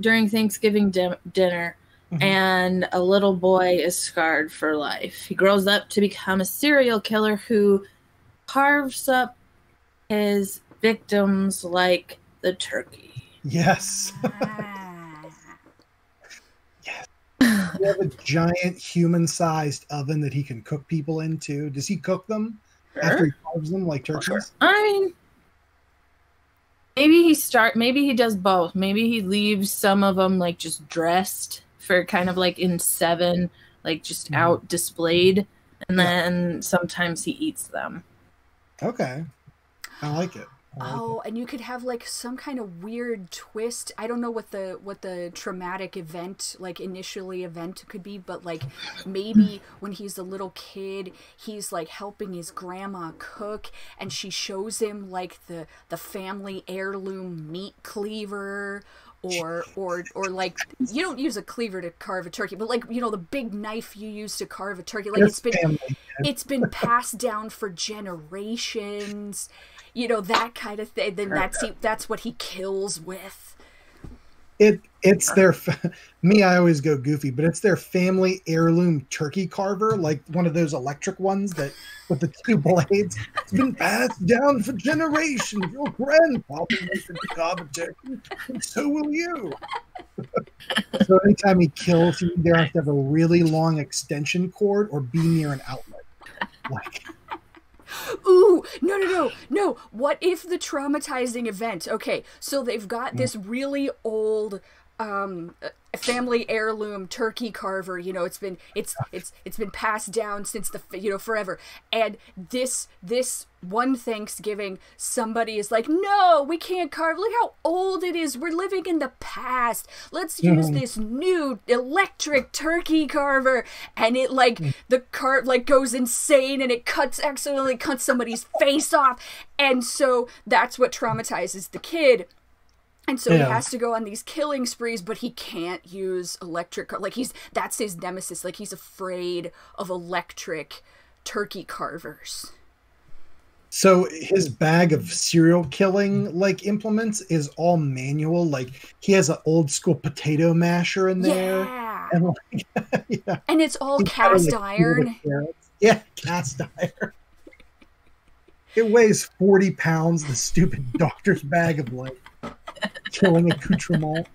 during Thanksgiving dinner, and a little boy is scarred for life. He grows up to become a serial killer who carves up his victims like the turkey. Yes. You have a giant human-sized oven that he can cook people into. Does he cook them after he carves them like turkeys? Sure. I mean, maybe he does both. Maybe he leaves some of them like just dressed for kind of like in seven, like just out displayed, and then sometimes he eats them. Okay, I like it. And you could have like some kind of weird twist. I don't know what the traumatic event, like event could be, but like maybe when he's a little kid, he's like helping his grandma cook, and she shows him like the family heirloom meat cleaver, or like, you don't use a cleaver to carve a turkey, but like, you know, the big knife you use to carve a turkey, like it's been passed down for generations. You know, that kind of thing. Then that's what he kills with. It's their I always go goofy, but it's their family heirloom turkey carver, like one of those electric ones that with the two blades. It's been passed down for generations. Your grandfather used to carve a turkey, and so will you. So anytime he kills, you either have to have a really long extension cord or be near an outlet. Like. Ooh, no. What if the traumatizing event? Okay, so they've got this really old family heirloom turkey carver, you know, it's been passed down since the, you know, forever. And this one Thanksgiving, somebody is like, no, we can't carve. Look how old it is. We're living in the past. Let's use this new electric turkey carver. And it like, the carve like goes insane, and it accidentally cuts somebody's face off. And so that's what traumatizes the kid. And so he has to go on these killing sprees, but he can't use electric. Like that's his nemesis. Like he's afraid of electric turkey carvers. So his bag of serial killing like implements is all manual. Like he has an old school potato masher in there. Yeah. And, like, and it's all cast iron. Yeah, cast iron. It weighs 40 pounds, the stupid doctor's bag of like killing accoutrement.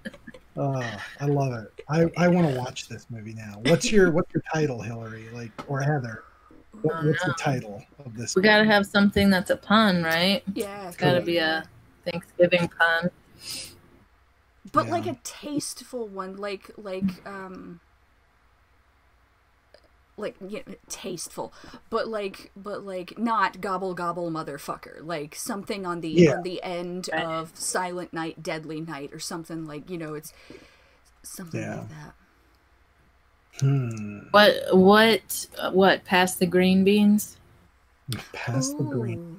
I love it. I want to watch this movie now. What's your title, Hillary? Like, or Heather? What's the title of this? We gotta have something that's a pun, right? Yeah, it's gotta be a Thanksgiving pun. But like a tasteful one, like you know, tasteful, but like not gobble gobble motherfucker, like something on the end of Silent Night Deadly Night or something, like, you know, it's something like that. What pass the green beans? Pass the green.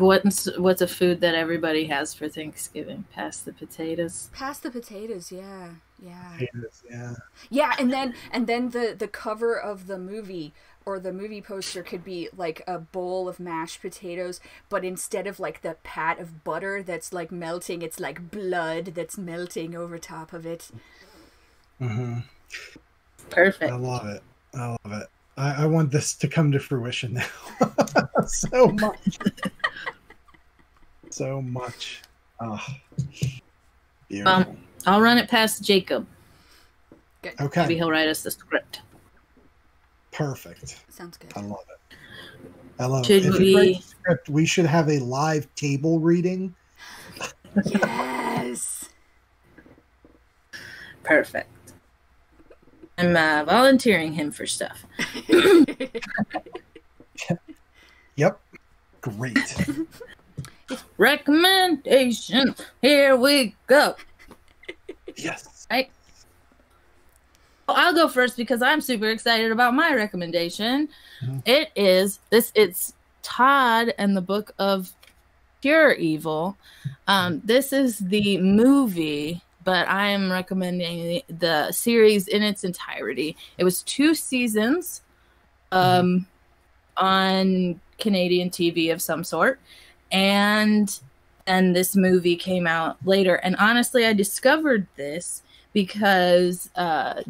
What's a food that everybody has for Thanksgiving? Pass the potatoes. Pass the potatoes, yeah, and then the cover of the movie or the movie poster could be like a bowl of mashed potatoes, but instead of like the pat of butter that's like melting, it's like blood that's melting over top of it. Perfect. I love it. I want this to come to fruition now. So much. So much. Oh, beautiful. I'll run it past Jacob. Okay. Maybe he'll write us the script. Perfect. Sounds good. I love it. I love it. If we write the script, we should have a live table reading. Yes. Perfect. I'm volunteering him for stuff. Yep. Great. Recommendation. Here we go. Yes. Right. I'll go first because I'm super excited about my recommendation. Mm-hmm. It's Todd and the Book of Pure Evil. This is the movie, but I am recommending the series in its entirety. It was 2 seasons on Canadian TV of some sort. And this movie came out later. And honestly, I discovered this because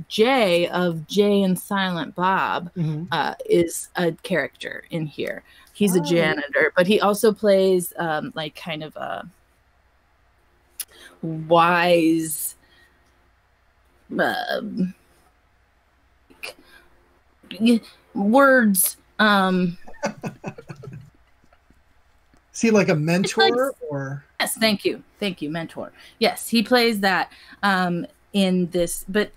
Jay of Jay and Silent Bob is a character in here. He's a janitor, but he also plays like kind of a wise words. Is he like a mentor or? Yes, thank you, mentor. Yes, he plays that in this, but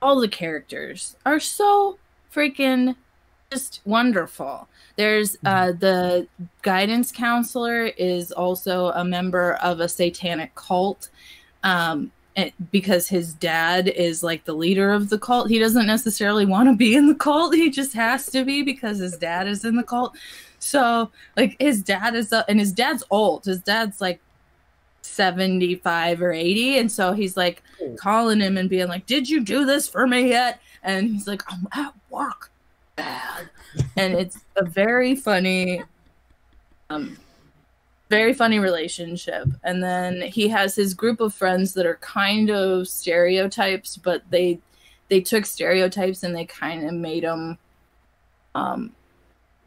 all the characters are so freaking just wonderful. There's the guidance counselor is also a member of a satanic cult because his dad is like the leader of the cult. He doesn't necessarily want to be in the cult. He just has to be because his dad is in the cult. So like his dad is and his dad's old. His dad's like 75 or 80. And so he's like calling him and being like, did you do this for me yet? And he's like, I'm at work. Bad. And it's a very funny relationship. And then he has his group of friends that are kind of stereotypes, but they took stereotypes and they kind of made them a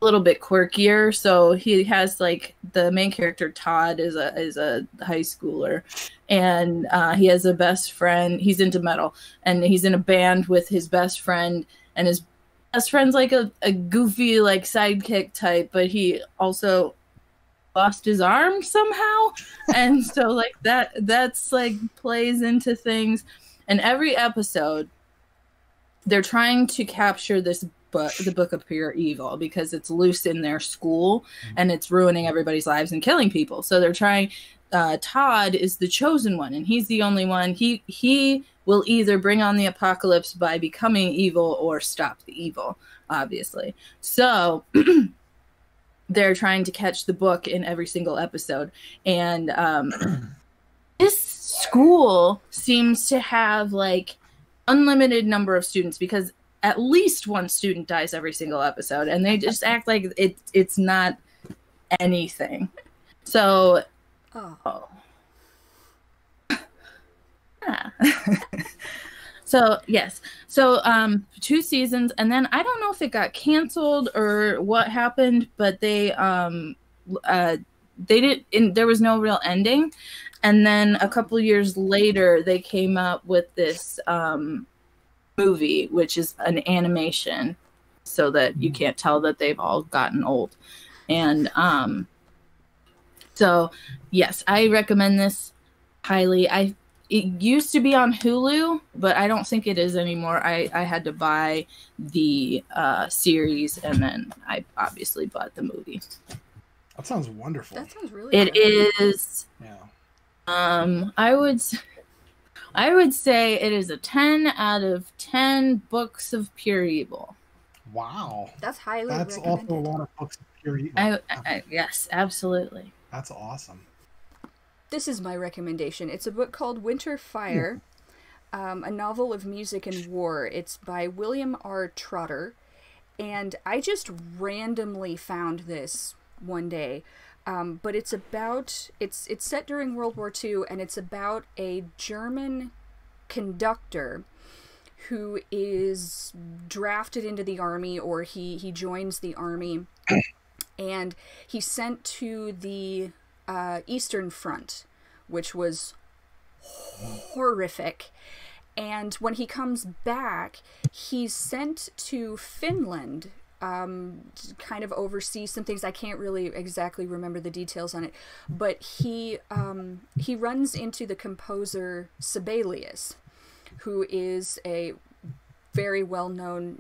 little bit quirkier. So he has like the main character Todd is a high schooler, and he has a best friend. He's into metal, and he's in a band with his best friend, and his best friend's like a goofy like sidekick type, but he also lost his arm somehow, and so like that's like plays into things. And every episode they're trying to capture this book, the Book of Pure Evil, because it's loose in their school and it's ruining everybody's lives and killing people. So they're trying. Todd is the chosen one, and he's the only one. He will either bring on the apocalypse by becoming evil or stop the evil, obviously. So they're trying to catch the book in every single episode. And this school seems to have like unlimited number of students, because at least one student dies every single episode, and they just act like it's not anything. So So yes. So 2 seasons, and then I don't know if it got canceled or what happened, but they didn't, and there was no real ending. And then a couple years later they came up with this movie, which is an animation, so that you can't tell that they've all gotten old. And so yes, I recommend this highly. It used to be on Hulu, but I don't think it is anymore. I had to buy the series, and then I obviously bought the movie. That sounds wonderful. That sounds really is. Yeah. I would say it is a 10 out of 10 books of pure evil. Wow. That's highly recommended. That's also a lot of books of pure evil. Yes, absolutely. That's awesome. This is my recommendation. It's a book called Winter Fire, a novel of music and war. It's by William R. Trotter. And I just randomly found this one day. But it's about, it's set during World War II, and it's about a German conductor who is drafted into the army, or he joins the army, and he's sent to the Eastern Front, which was horrific. And when he comes back, he's sent to Finland, to kind of oversee some things. I can't really exactly remember the details on it, but he runs into the composer Sibelius, who is a very well-known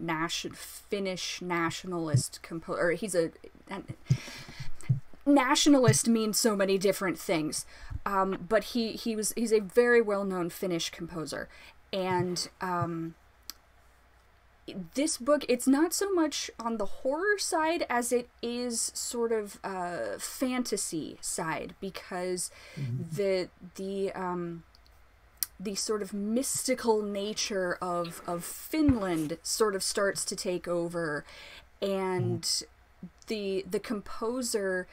Finnish nationalist composer. Or he's a nationalist means so many different things, but he's a very well-known Finnish composer, and this book, it's not so much on the horror side as it is sort of fantasy side, because the sort of mystical nature of Finland sort of starts to take over, and the composer,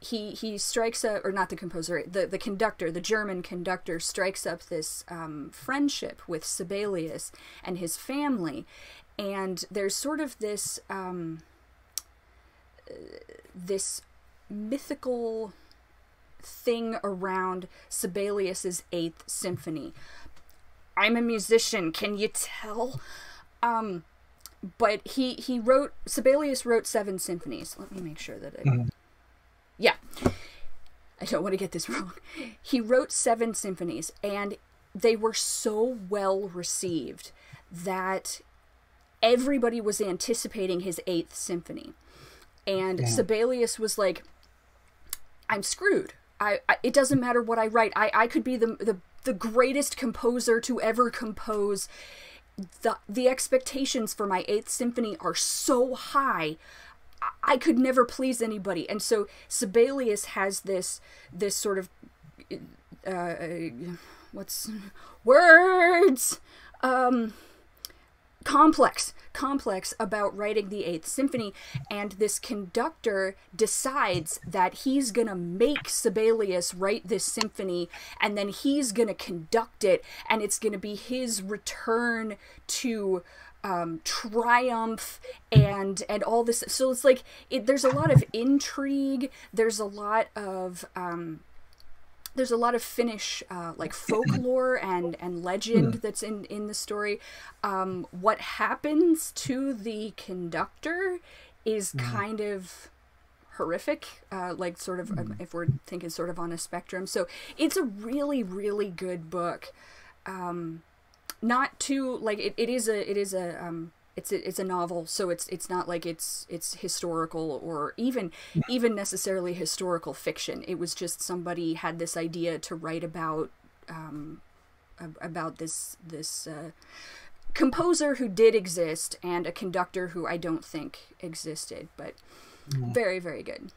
he strikes up, or not the composer, the conductor, the German conductor, strikes up this friendship with Sibelius and his family, and there's sort of this this mythical thing around Sibelius's 8th Symphony. I'm a musician, can you tell? But Sibelius wrote 7 symphonies. Let me make sure that I don't want to get this wrong. He wrote 7 symphonies, and they were so well received that everybody was anticipating his 8th symphony. And Sibelius was like, I'm screwed. It doesn't matter what I write. I could be the greatest composer to ever compose. The expectations for my 8th symphony are so high, I could never please anybody. And so Sibelius has this sort of complex about writing the 8th symphony, and this conductor decides that he's gonna make Sibelius write this symphony, and then he's gonna conduct it, and it's gonna be his return to triumph and all this. So it's like there's a lot of intrigue, there's a lot of Finnish like folklore and legend that's in the story. What happens to the conductor is kind of horrific, like sort of if we're thinking sort of on a spectrum. So it's a really, really good book. Not too like it's a novel, so it's not like it's historical or even necessarily historical fiction. It was just somebody had this idea to write about this composer who did exist and a conductor who I don't think existed, but very, very good.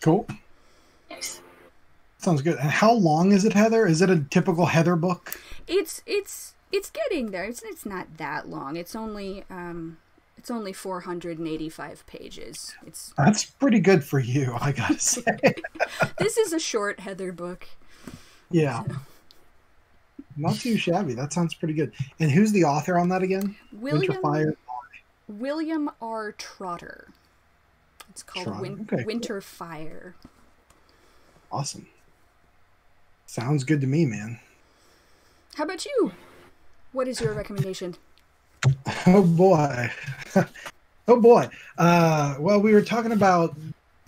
Cool. Nice. Sounds good. And how long is it, Heather? Is it a typical Heather book? It's getting there. It's not that long. It's only 485 pages. That's pretty good for you, I gotta say. This is a short Heather book. Yeah. So. Not too shabby. That sounds pretty good. And who's the author on that again? William R. Trotter. It's called Winter Fire. Awesome. Sounds good to me, man. How about you? What is your recommendation? Oh, boy. Oh, boy. Well, we were talking about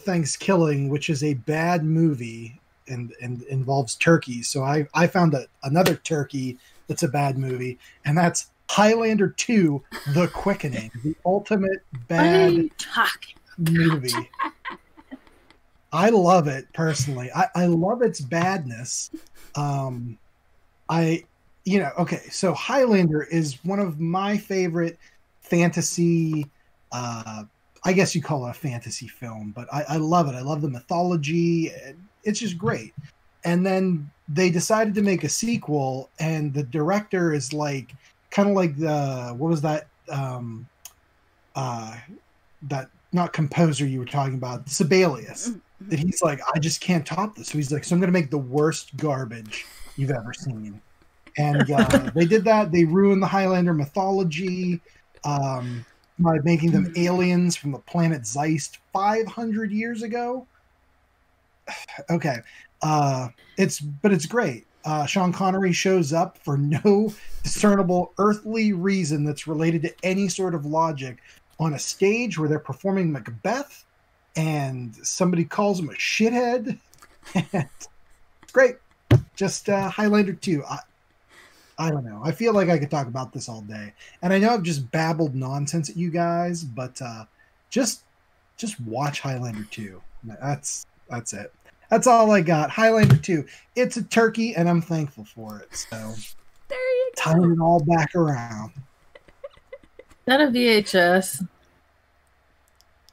ThanksKilling, which is a bad movie and involves turkeys. So I found another turkey that's a bad movie, and that's Highlander 2, The Quickening, the ultimate bad movie. I love it, personally. I love its badness. So Highlander is one of my favorite fantasy, I guess you call it a fantasy film, but I love it. I love the mythology. It's just great. And then they decided to make a sequel, and the director is like, kind of like not composer you were talking about, Sibelius. That he's like, I just can't top this. So he's like, so I'm going to make the worst garbage you've ever seen. And they did that. They ruined the Highlander mythology by making them aliens from the planet Zeist 500 years ago. Okay. But it's great. Sean Connery shows up for no discernible earthly reason that's related to any sort of logic on a stage where they're performing Macbeth, and somebody calls him a shithead. It's great. Just Highlander 2. I don't know. I feel like I could talk about this all day. And I know I've just babbled nonsense at you guys, but just watch Highlander 2. That's it. That's all I got. Highlander 2. It's a turkey, and I'm thankful for it. So there you go. Tying it all back around. Not a VHS.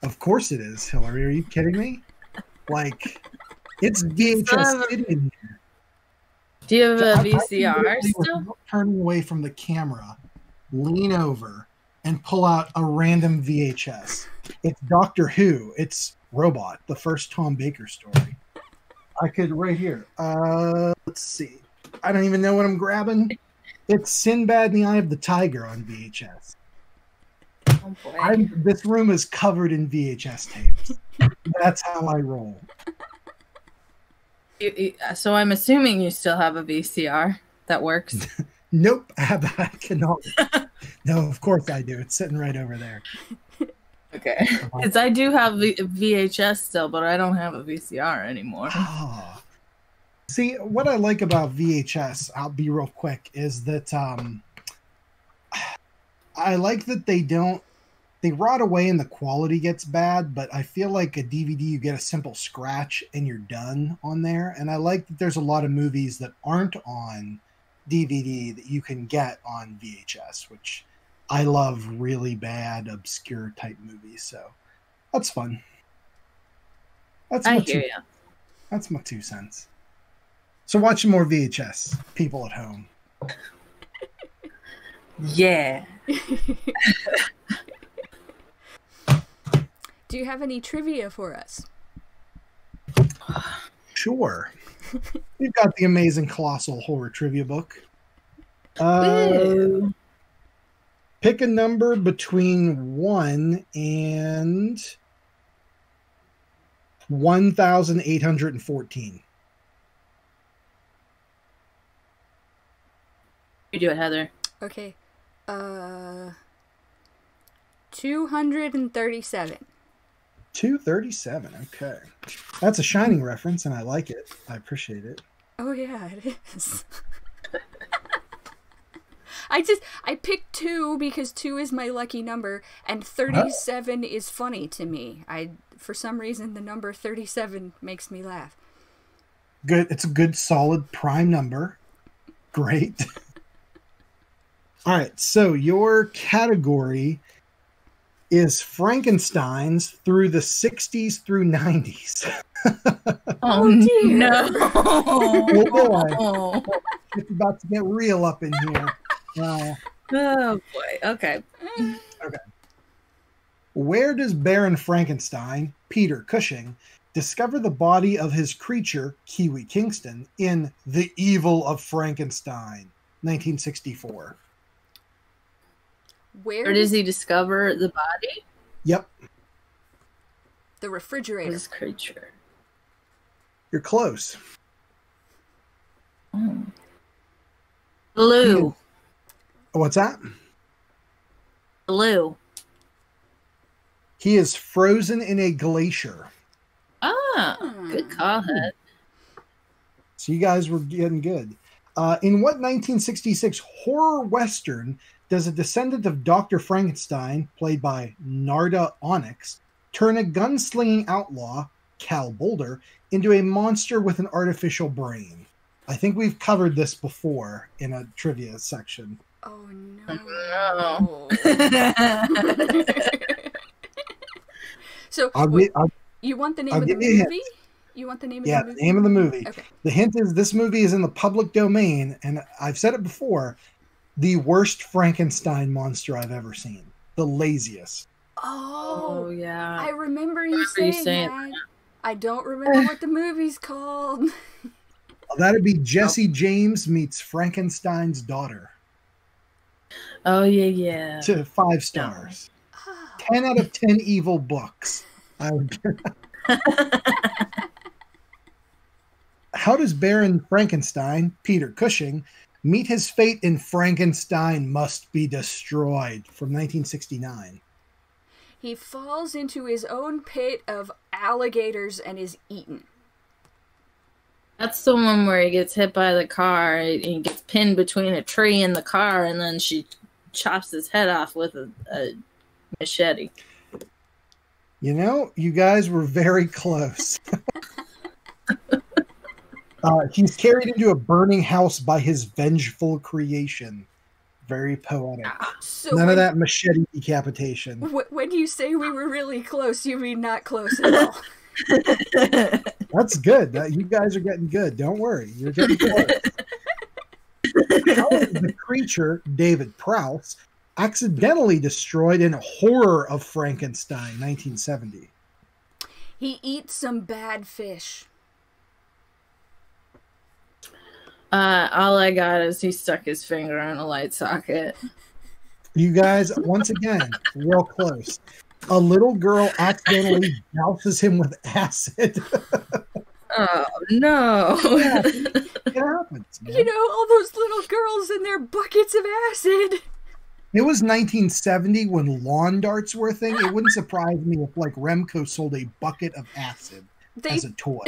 Of course it is, Hillary. Are you kidding me? Like, it's VHS in here. Do you have a VCR still? Turning away from the camera, lean over, and pull out a random VHS. It's Doctor Who. It's Robot, the first Tom Baker story. I could right here. Let's see. I don't even know what I'm grabbing. It's Sinbad and the Eye of the Tiger on VHS. Oh boy. This room is covered in VHS tapes. That's how I roll. So I'm assuming you still have a VCR that works. Nope, I cannot. No, of course I do. It's sitting right over there. Okay, because I do have VHS still, but I don't have a VCR anymore. Oh. See, what I like about VHS, I'll be real quick, is that I like that they rot away and the quality gets bad, but I feel like a DVD, you get a simple scratch and you're done on there. And I like that there's a lot of movies that aren't on DVD that you can get on VHS, which I love really bad, obscure type movies, so that's fun. That's my 2 cents. So watch more VHS, people at home. Yeah. Do you have any trivia for us? Sure. We've got the amazing Colossal Horror Trivia book. Pick a number between 1 and 1,814. You do it, Heather. Okay. 237. 237, okay. That's a Shining reference, and I like it. I appreciate it. Oh, yeah, it is. I picked 2 because 2 is my lucky number, and 37 is funny to me. For some reason, the number 37 makes me laugh. Good. It's a good, solid prime number. Great. All right. So your category is Frankenstein's through the 60s through 90s. Oh, dear. No. Oh, boy. It's about to get real up in here. Oh boy. Okay. Okay. Where does Baron Frankenstein, Peter Cushing, discover the body of his creature, Kiwi Kingston, in The Evil of Frankenstein, 1964? Where does he discover the body? Yep. The refrigerator. His creature. You're close. Oh. Blue. What's that? Blue. He is frozen in a glacier. Ah, good call, Head. So you guys were getting good. In what 1966 horror western does a descendant of Dr. Frankenstein, played by Narda Onyx, turn a gunslinging outlaw, Cal Boulder, into a monster with an artificial brain? I think we've covered this before in a trivia section. Oh, no. So, you want the name of the movie? You want the name of the movie? Yeah, the name of the movie. Okay. The hint is this movie is in the public domain, and I've said it before, the worst Frankenstein monster I've ever seen. The laziest. Oh, yeah. I remember you saying that. I don't remember what the movie's called. That'd be Jesse James meets Frankenstein's daughter. Oh, yeah, yeah. To 5 stars. Oh. 10 out of 10 evil books. I would. How does Baron Frankenstein, Peter Cushing, meet his fate in Frankenstein Must Be Destroyed from 1969? He falls into his own pit of alligators and is eaten. That's the one where he gets hit by the car and he gets pinned between a tree and the car, and then she chops his head off with a machete. You know, you guys were very close. He's carried into a burning house by his vengeful creation. Very poetic. So none of that machete decapitation. When you say we were really close, you mean not close at all. That's good. You guys are getting good. Don't worry. You're getting close. How is the creature, David Prowse, accidentally destroyed in Horror of Frankenstein, 1970? He eats some bad fish. All I got is he stuck his finger on a light socket. You guys, once again, real close. A little girl accidentally douses him with acid. Oh, no. Yeah, it happens, man. You know, all those little girls and their buckets of acid. It was 1970 when lawn darts were a thing. It wouldn't surprise me if, like, Remco sold a bucket of acid. As a toy.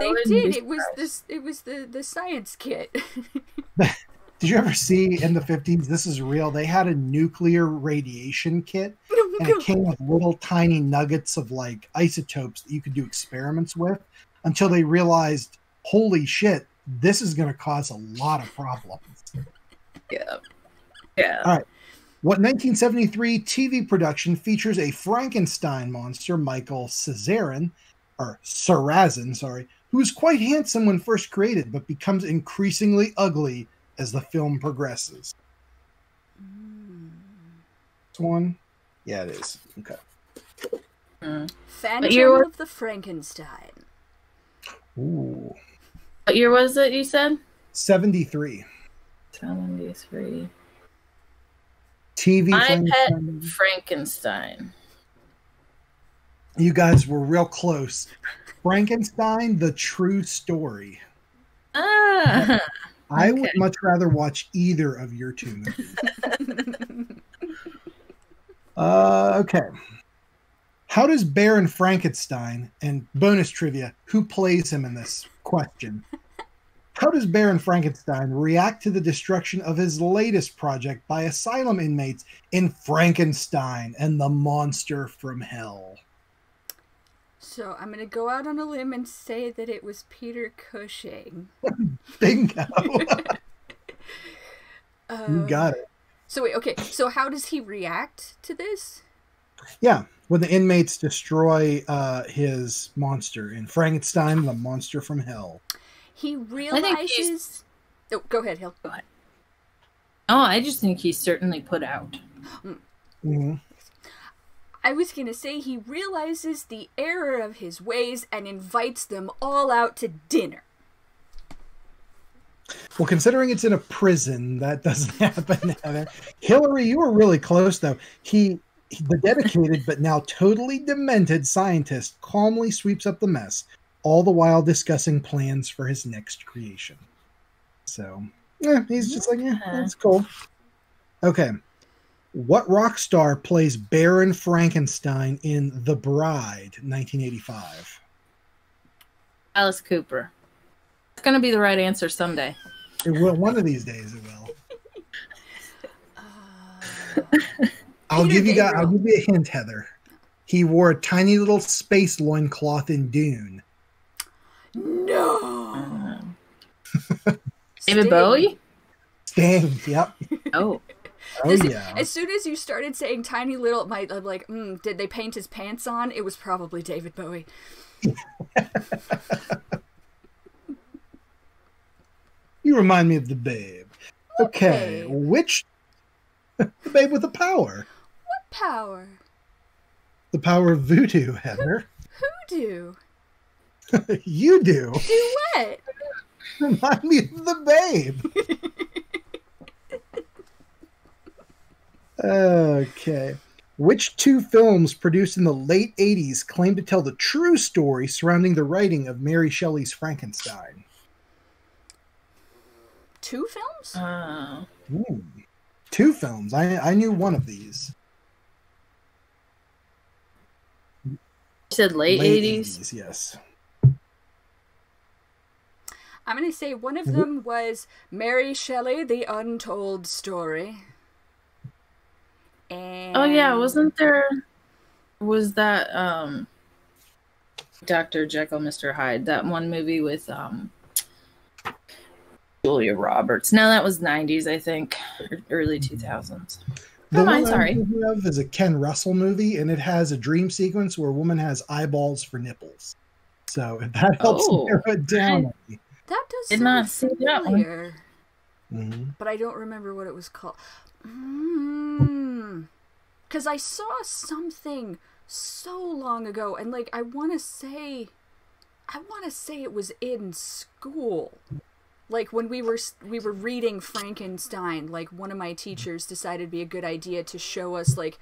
They did. It was this. It was the science kit. Did you ever see in the 50s? This is real. They had a nuclear radiation kit, and it came with little tiny nuggets of like isotopes that you could do experiments with. Until they realized, holy shit, this is going to cause a lot of problems. Yeah. Yeah. All right. What 1973 TV production features a Frankenstein monster, Michael Casarin? Or Sarrazin, sorry, who is quite handsome when first created, but becomes increasingly ugly as the film progresses. This one? Yeah, it is. Okay. Phantom of the Frankenstein. Ooh. What year was it, you said? 73. 73. TV My Pet Frankenstein. You guys were real close. Frankenstein, the True Story. Ah, I would much rather watch either of your two movies. Okay. How does Baron Frankenstein, and bonus trivia, who plays him in this question? How does Baron Frankenstein react to the destruction of his latest project by asylum inmates in Frankenstein and the Monster from Hell? So I'm going to go out on a limb and say that it was Peter Cushing. Bingo. You got it. So wait, okay. So how does he react to this? Yeah. When the inmates destroy his monster in Frankenstein, the Monster from Hell. He realizes... Oh, go ahead, Hill. Go on. Oh, I just think he's certainly put out. Mm-hmm. I was going to say he realizes the error of his ways and invites them all out to dinner. Well, considering it's in a prison, that doesn't happen. Hillary, you were really close, though. The dedicated but now totally demented scientist calmly sweeps up the mess, all the while discussing plans for his next creation. So, yeah, he's just like, yeah, that's cool. Okay. What rock star plays Baron Frankenstein in The Bride, 1985? Alice Cooper. It's going to be the right answer someday. It will. One of these days it will. I'll give you a hint, Heather. He wore a tiny little space loincloth in Dune. No! David Bowie? Sting, yep. Oh. As soon as you started saying tiny little, I'm like, did they paint his pants on? It was probably David Bowie. You remind me of the Babe. Okay, which... The Babe with the power. What power? The power of voodoo, Heather. Who do? You do. Do what? Remind me of The Babe. Okay. Which two films produced in the late 80s claim to tell the true story surrounding the writing of Mary Shelley's Frankenstein? Two films? Ooh. Two films. I knew one of these. You said late 80s? Yes. I'm going to say one of them was Mary Shelley, The Untold Story. And... Oh, yeah. Wasn't there... Was that Dr. Jekyll, Mr. Hyde? That one movie with... Julia Roberts. No, that was 90s, I think, early 2000s. Oh, I'm sorry. The one I have is a Ken Russell movie, and it has a dream sequence where a woman has eyeballs for nipples. So that helps narrow it down. That does sound not familiar, but I don't remember what it was called. Because I saw something so long ago, and like I want to say it was in school. Like when we were reading Frankenstein, like one of my teachers decided it'd be a good idea to show us, like,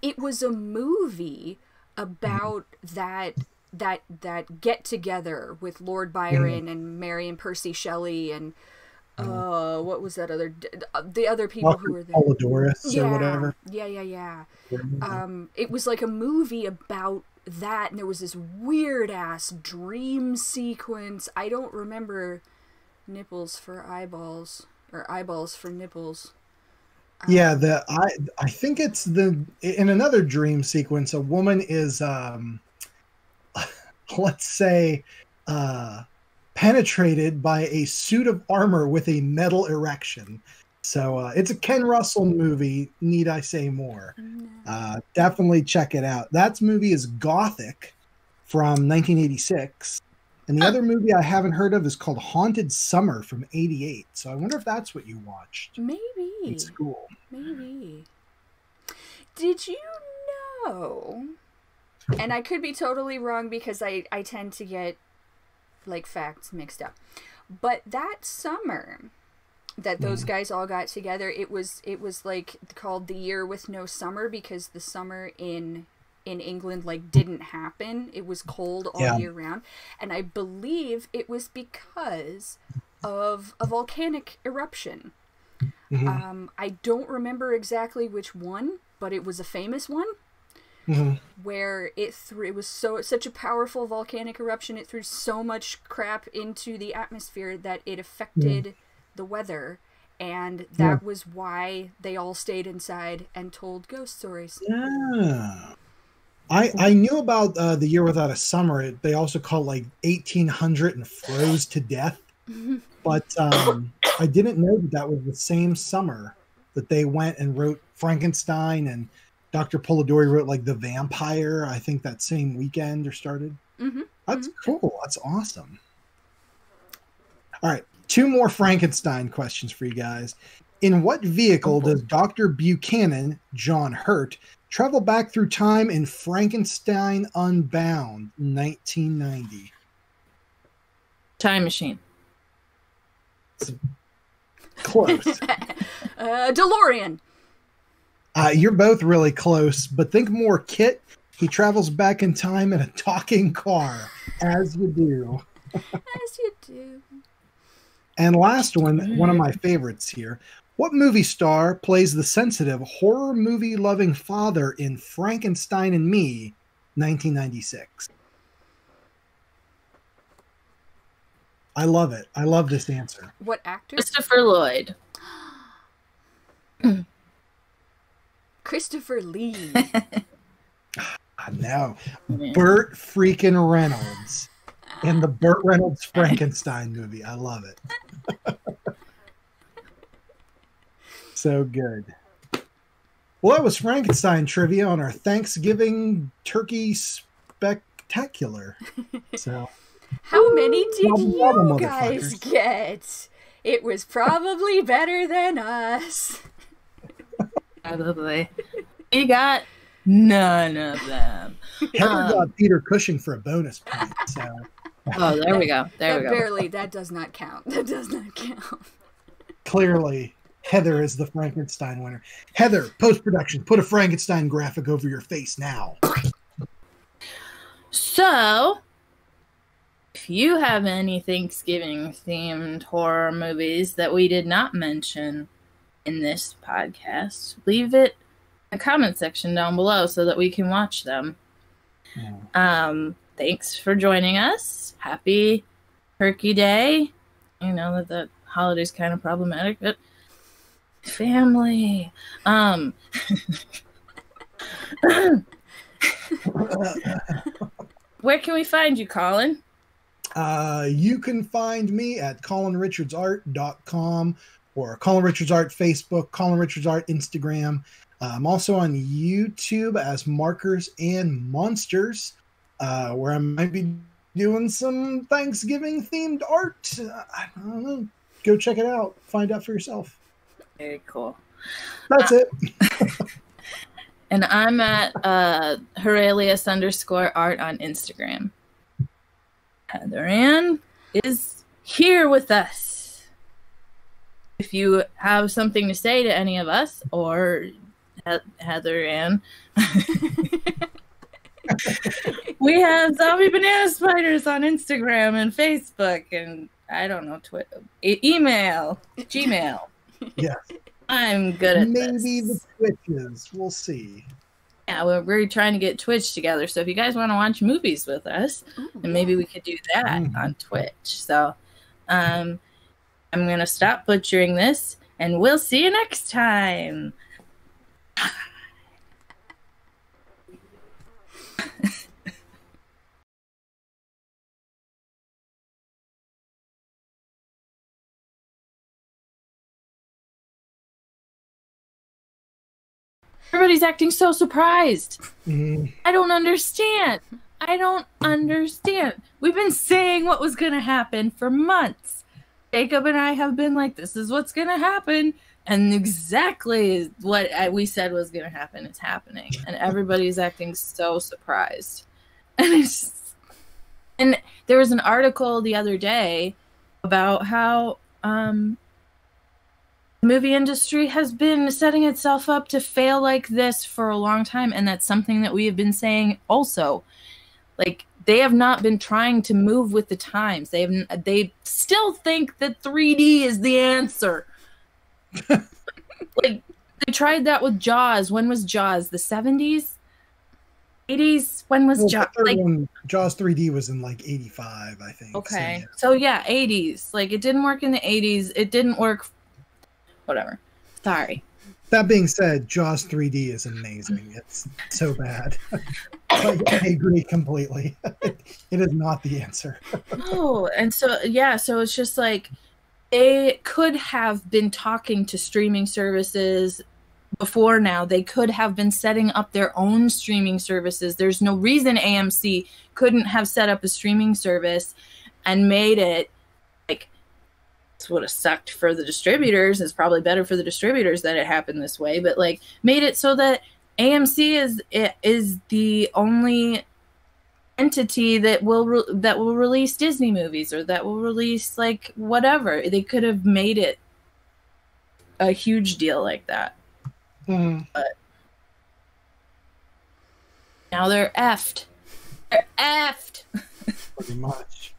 it was a movie about that get together with Lord Byron and Mary and Percy Shelley and what was that other, the other people who were there? Apollodorus or whatever. Yeah. It was like a movie about that, and there was this weird ass dream sequence. I don't remember. Nipples for eyeballs, or eyeballs for nipples. Yeah, I think it's in another dream sequence, a woman is, let's say, penetrated by a suit of armor with a metal erection. So it's a Ken Russell movie. Need I say more? No. Definitely check it out. That movie is Gothic from 1986. And the other movie I haven't heard of is called Haunted Summer from 88. So I wonder if that's what you watched. Maybe. In school. Maybe. Did you know? And I could be totally wrong because I tend to get, like, facts mixed up. But that summer that those guys all got together, it was like called the year with no summer because the summer in England, like, didn't happen. It was cold all year round. And I believe it was because of a volcanic eruption. I don't remember exactly which one, but it was a famous one where it was such a powerful volcanic eruption. It threw so much crap into the atmosphere that it affected the weather. And that was why they all stayed inside and told ghost stories. Yeah. I knew about The Year Without a Summer. They also call it like 1800 and Froze to Death. But I didn't know that was the same summer that they went and wrote Frankenstein, and Dr. Polidori wrote like The Vampire, I think that same weekend or started. That's cool. That's awesome. All right. Two more Frankenstein questions for you guys. In what vehicle does Dr. Buchanan, John Hurt, travel back through time in Frankenstein Unbound, 1990. Time machine. Close. DeLorean. You're both really close, but think more Kit. He travels back in time in a talking car, as you do. As you do. And last one, one of my favorites here. What movie star plays the sensitive, horror movie-loving father in Frankenstein and Me, 1996? I love it. I love this answer. What actor? Christopher Lloyd. Christopher Lee. I know. Burt freaking Reynolds in the Burt Reynolds Frankenstein movie. I love it. So good. Well, that was Frankenstein trivia on our Thanksgiving turkey spectacular. So, how many did you guys get? It was probably better than us. Probably. We got none of them. Heather got Peter Cushing for a bonus point. So Oh, there we go. There we go. Barely. That does not count. That does not count. Clearly, Heather is the Frankenstein winner. Heather, post-production, put a Frankenstein graphic over your face now. So, if you have any Thanksgiving-themed horror movies that we did not mention in this podcast, leave it in the comment section down below so that we can watch them. Yeah. Thanks for joining us. Happy Turkey Day. You know that the holiday's kind of problematic, but family. Where can we find you, Colin? You can find me at colinrichardsart.com or Colin Richards Art Facebook, Colin Richards Art Instagram. I'm also on YouTube as Markers and Monsters, where I might be doing some Thanksgiving-themed art. I don't know. Go check it out. Find out for yourself. Very cool. That's it. And I'm at Horalius_art on Instagram. Heather Ann is here with us. If you have something to say to any of us or Heather Ann, we have Zombie Banana Spiders on Instagram and Facebook and I don't know, Twitter, email, Gmail. Yeah. I'm good at this. Maybe the Twitches. We'll see. Yeah, we're really trying to get Twitch together. So if you guys want to watch movies with us, then maybe we could do that on Twitch. So I'm going to stop butchering this, and we'll see you next time. Everybody's acting so surprised. I don't understand. I don't understand. We've been saying what was going to happen for months. Jacob and I have been like, this is what's going to happen. And exactly what we said was going to happen is happening. And everybody's acting so surprised. And, and there was an article the other day about how... the movie industry has been setting itself up to fail like this for a long time, and that's something that we have been saying also. Like, they have not been trying to move with the times. They still think that 3D is the answer. Like, they tried that with Jaws. When was Jaws? The 70s? 80s? When was Jaws? Like, Jaws 3D was in like 85, I think. Okay. So yeah. 80s. Like, it didn't work in the 80s. It didn't work... Whatever. Sorry. That being said, Jaws 3D is amazing. It's so bad. Like, I agree completely. It is not the answer. Oh, and so, yeah, so it's just like they could have been talking to streaming services before now. They could have been setting up their own streaming services. There's no reason AMC couldn't have set up a streaming service and made it. Would have sucked for the distributors. It's probably better for the distributors that it happened this way, but like made it so that AMC is the only entity that will release Disney movies or that will release like whatever. They could have made it a huge deal like that, but now they're effed. Pretty much.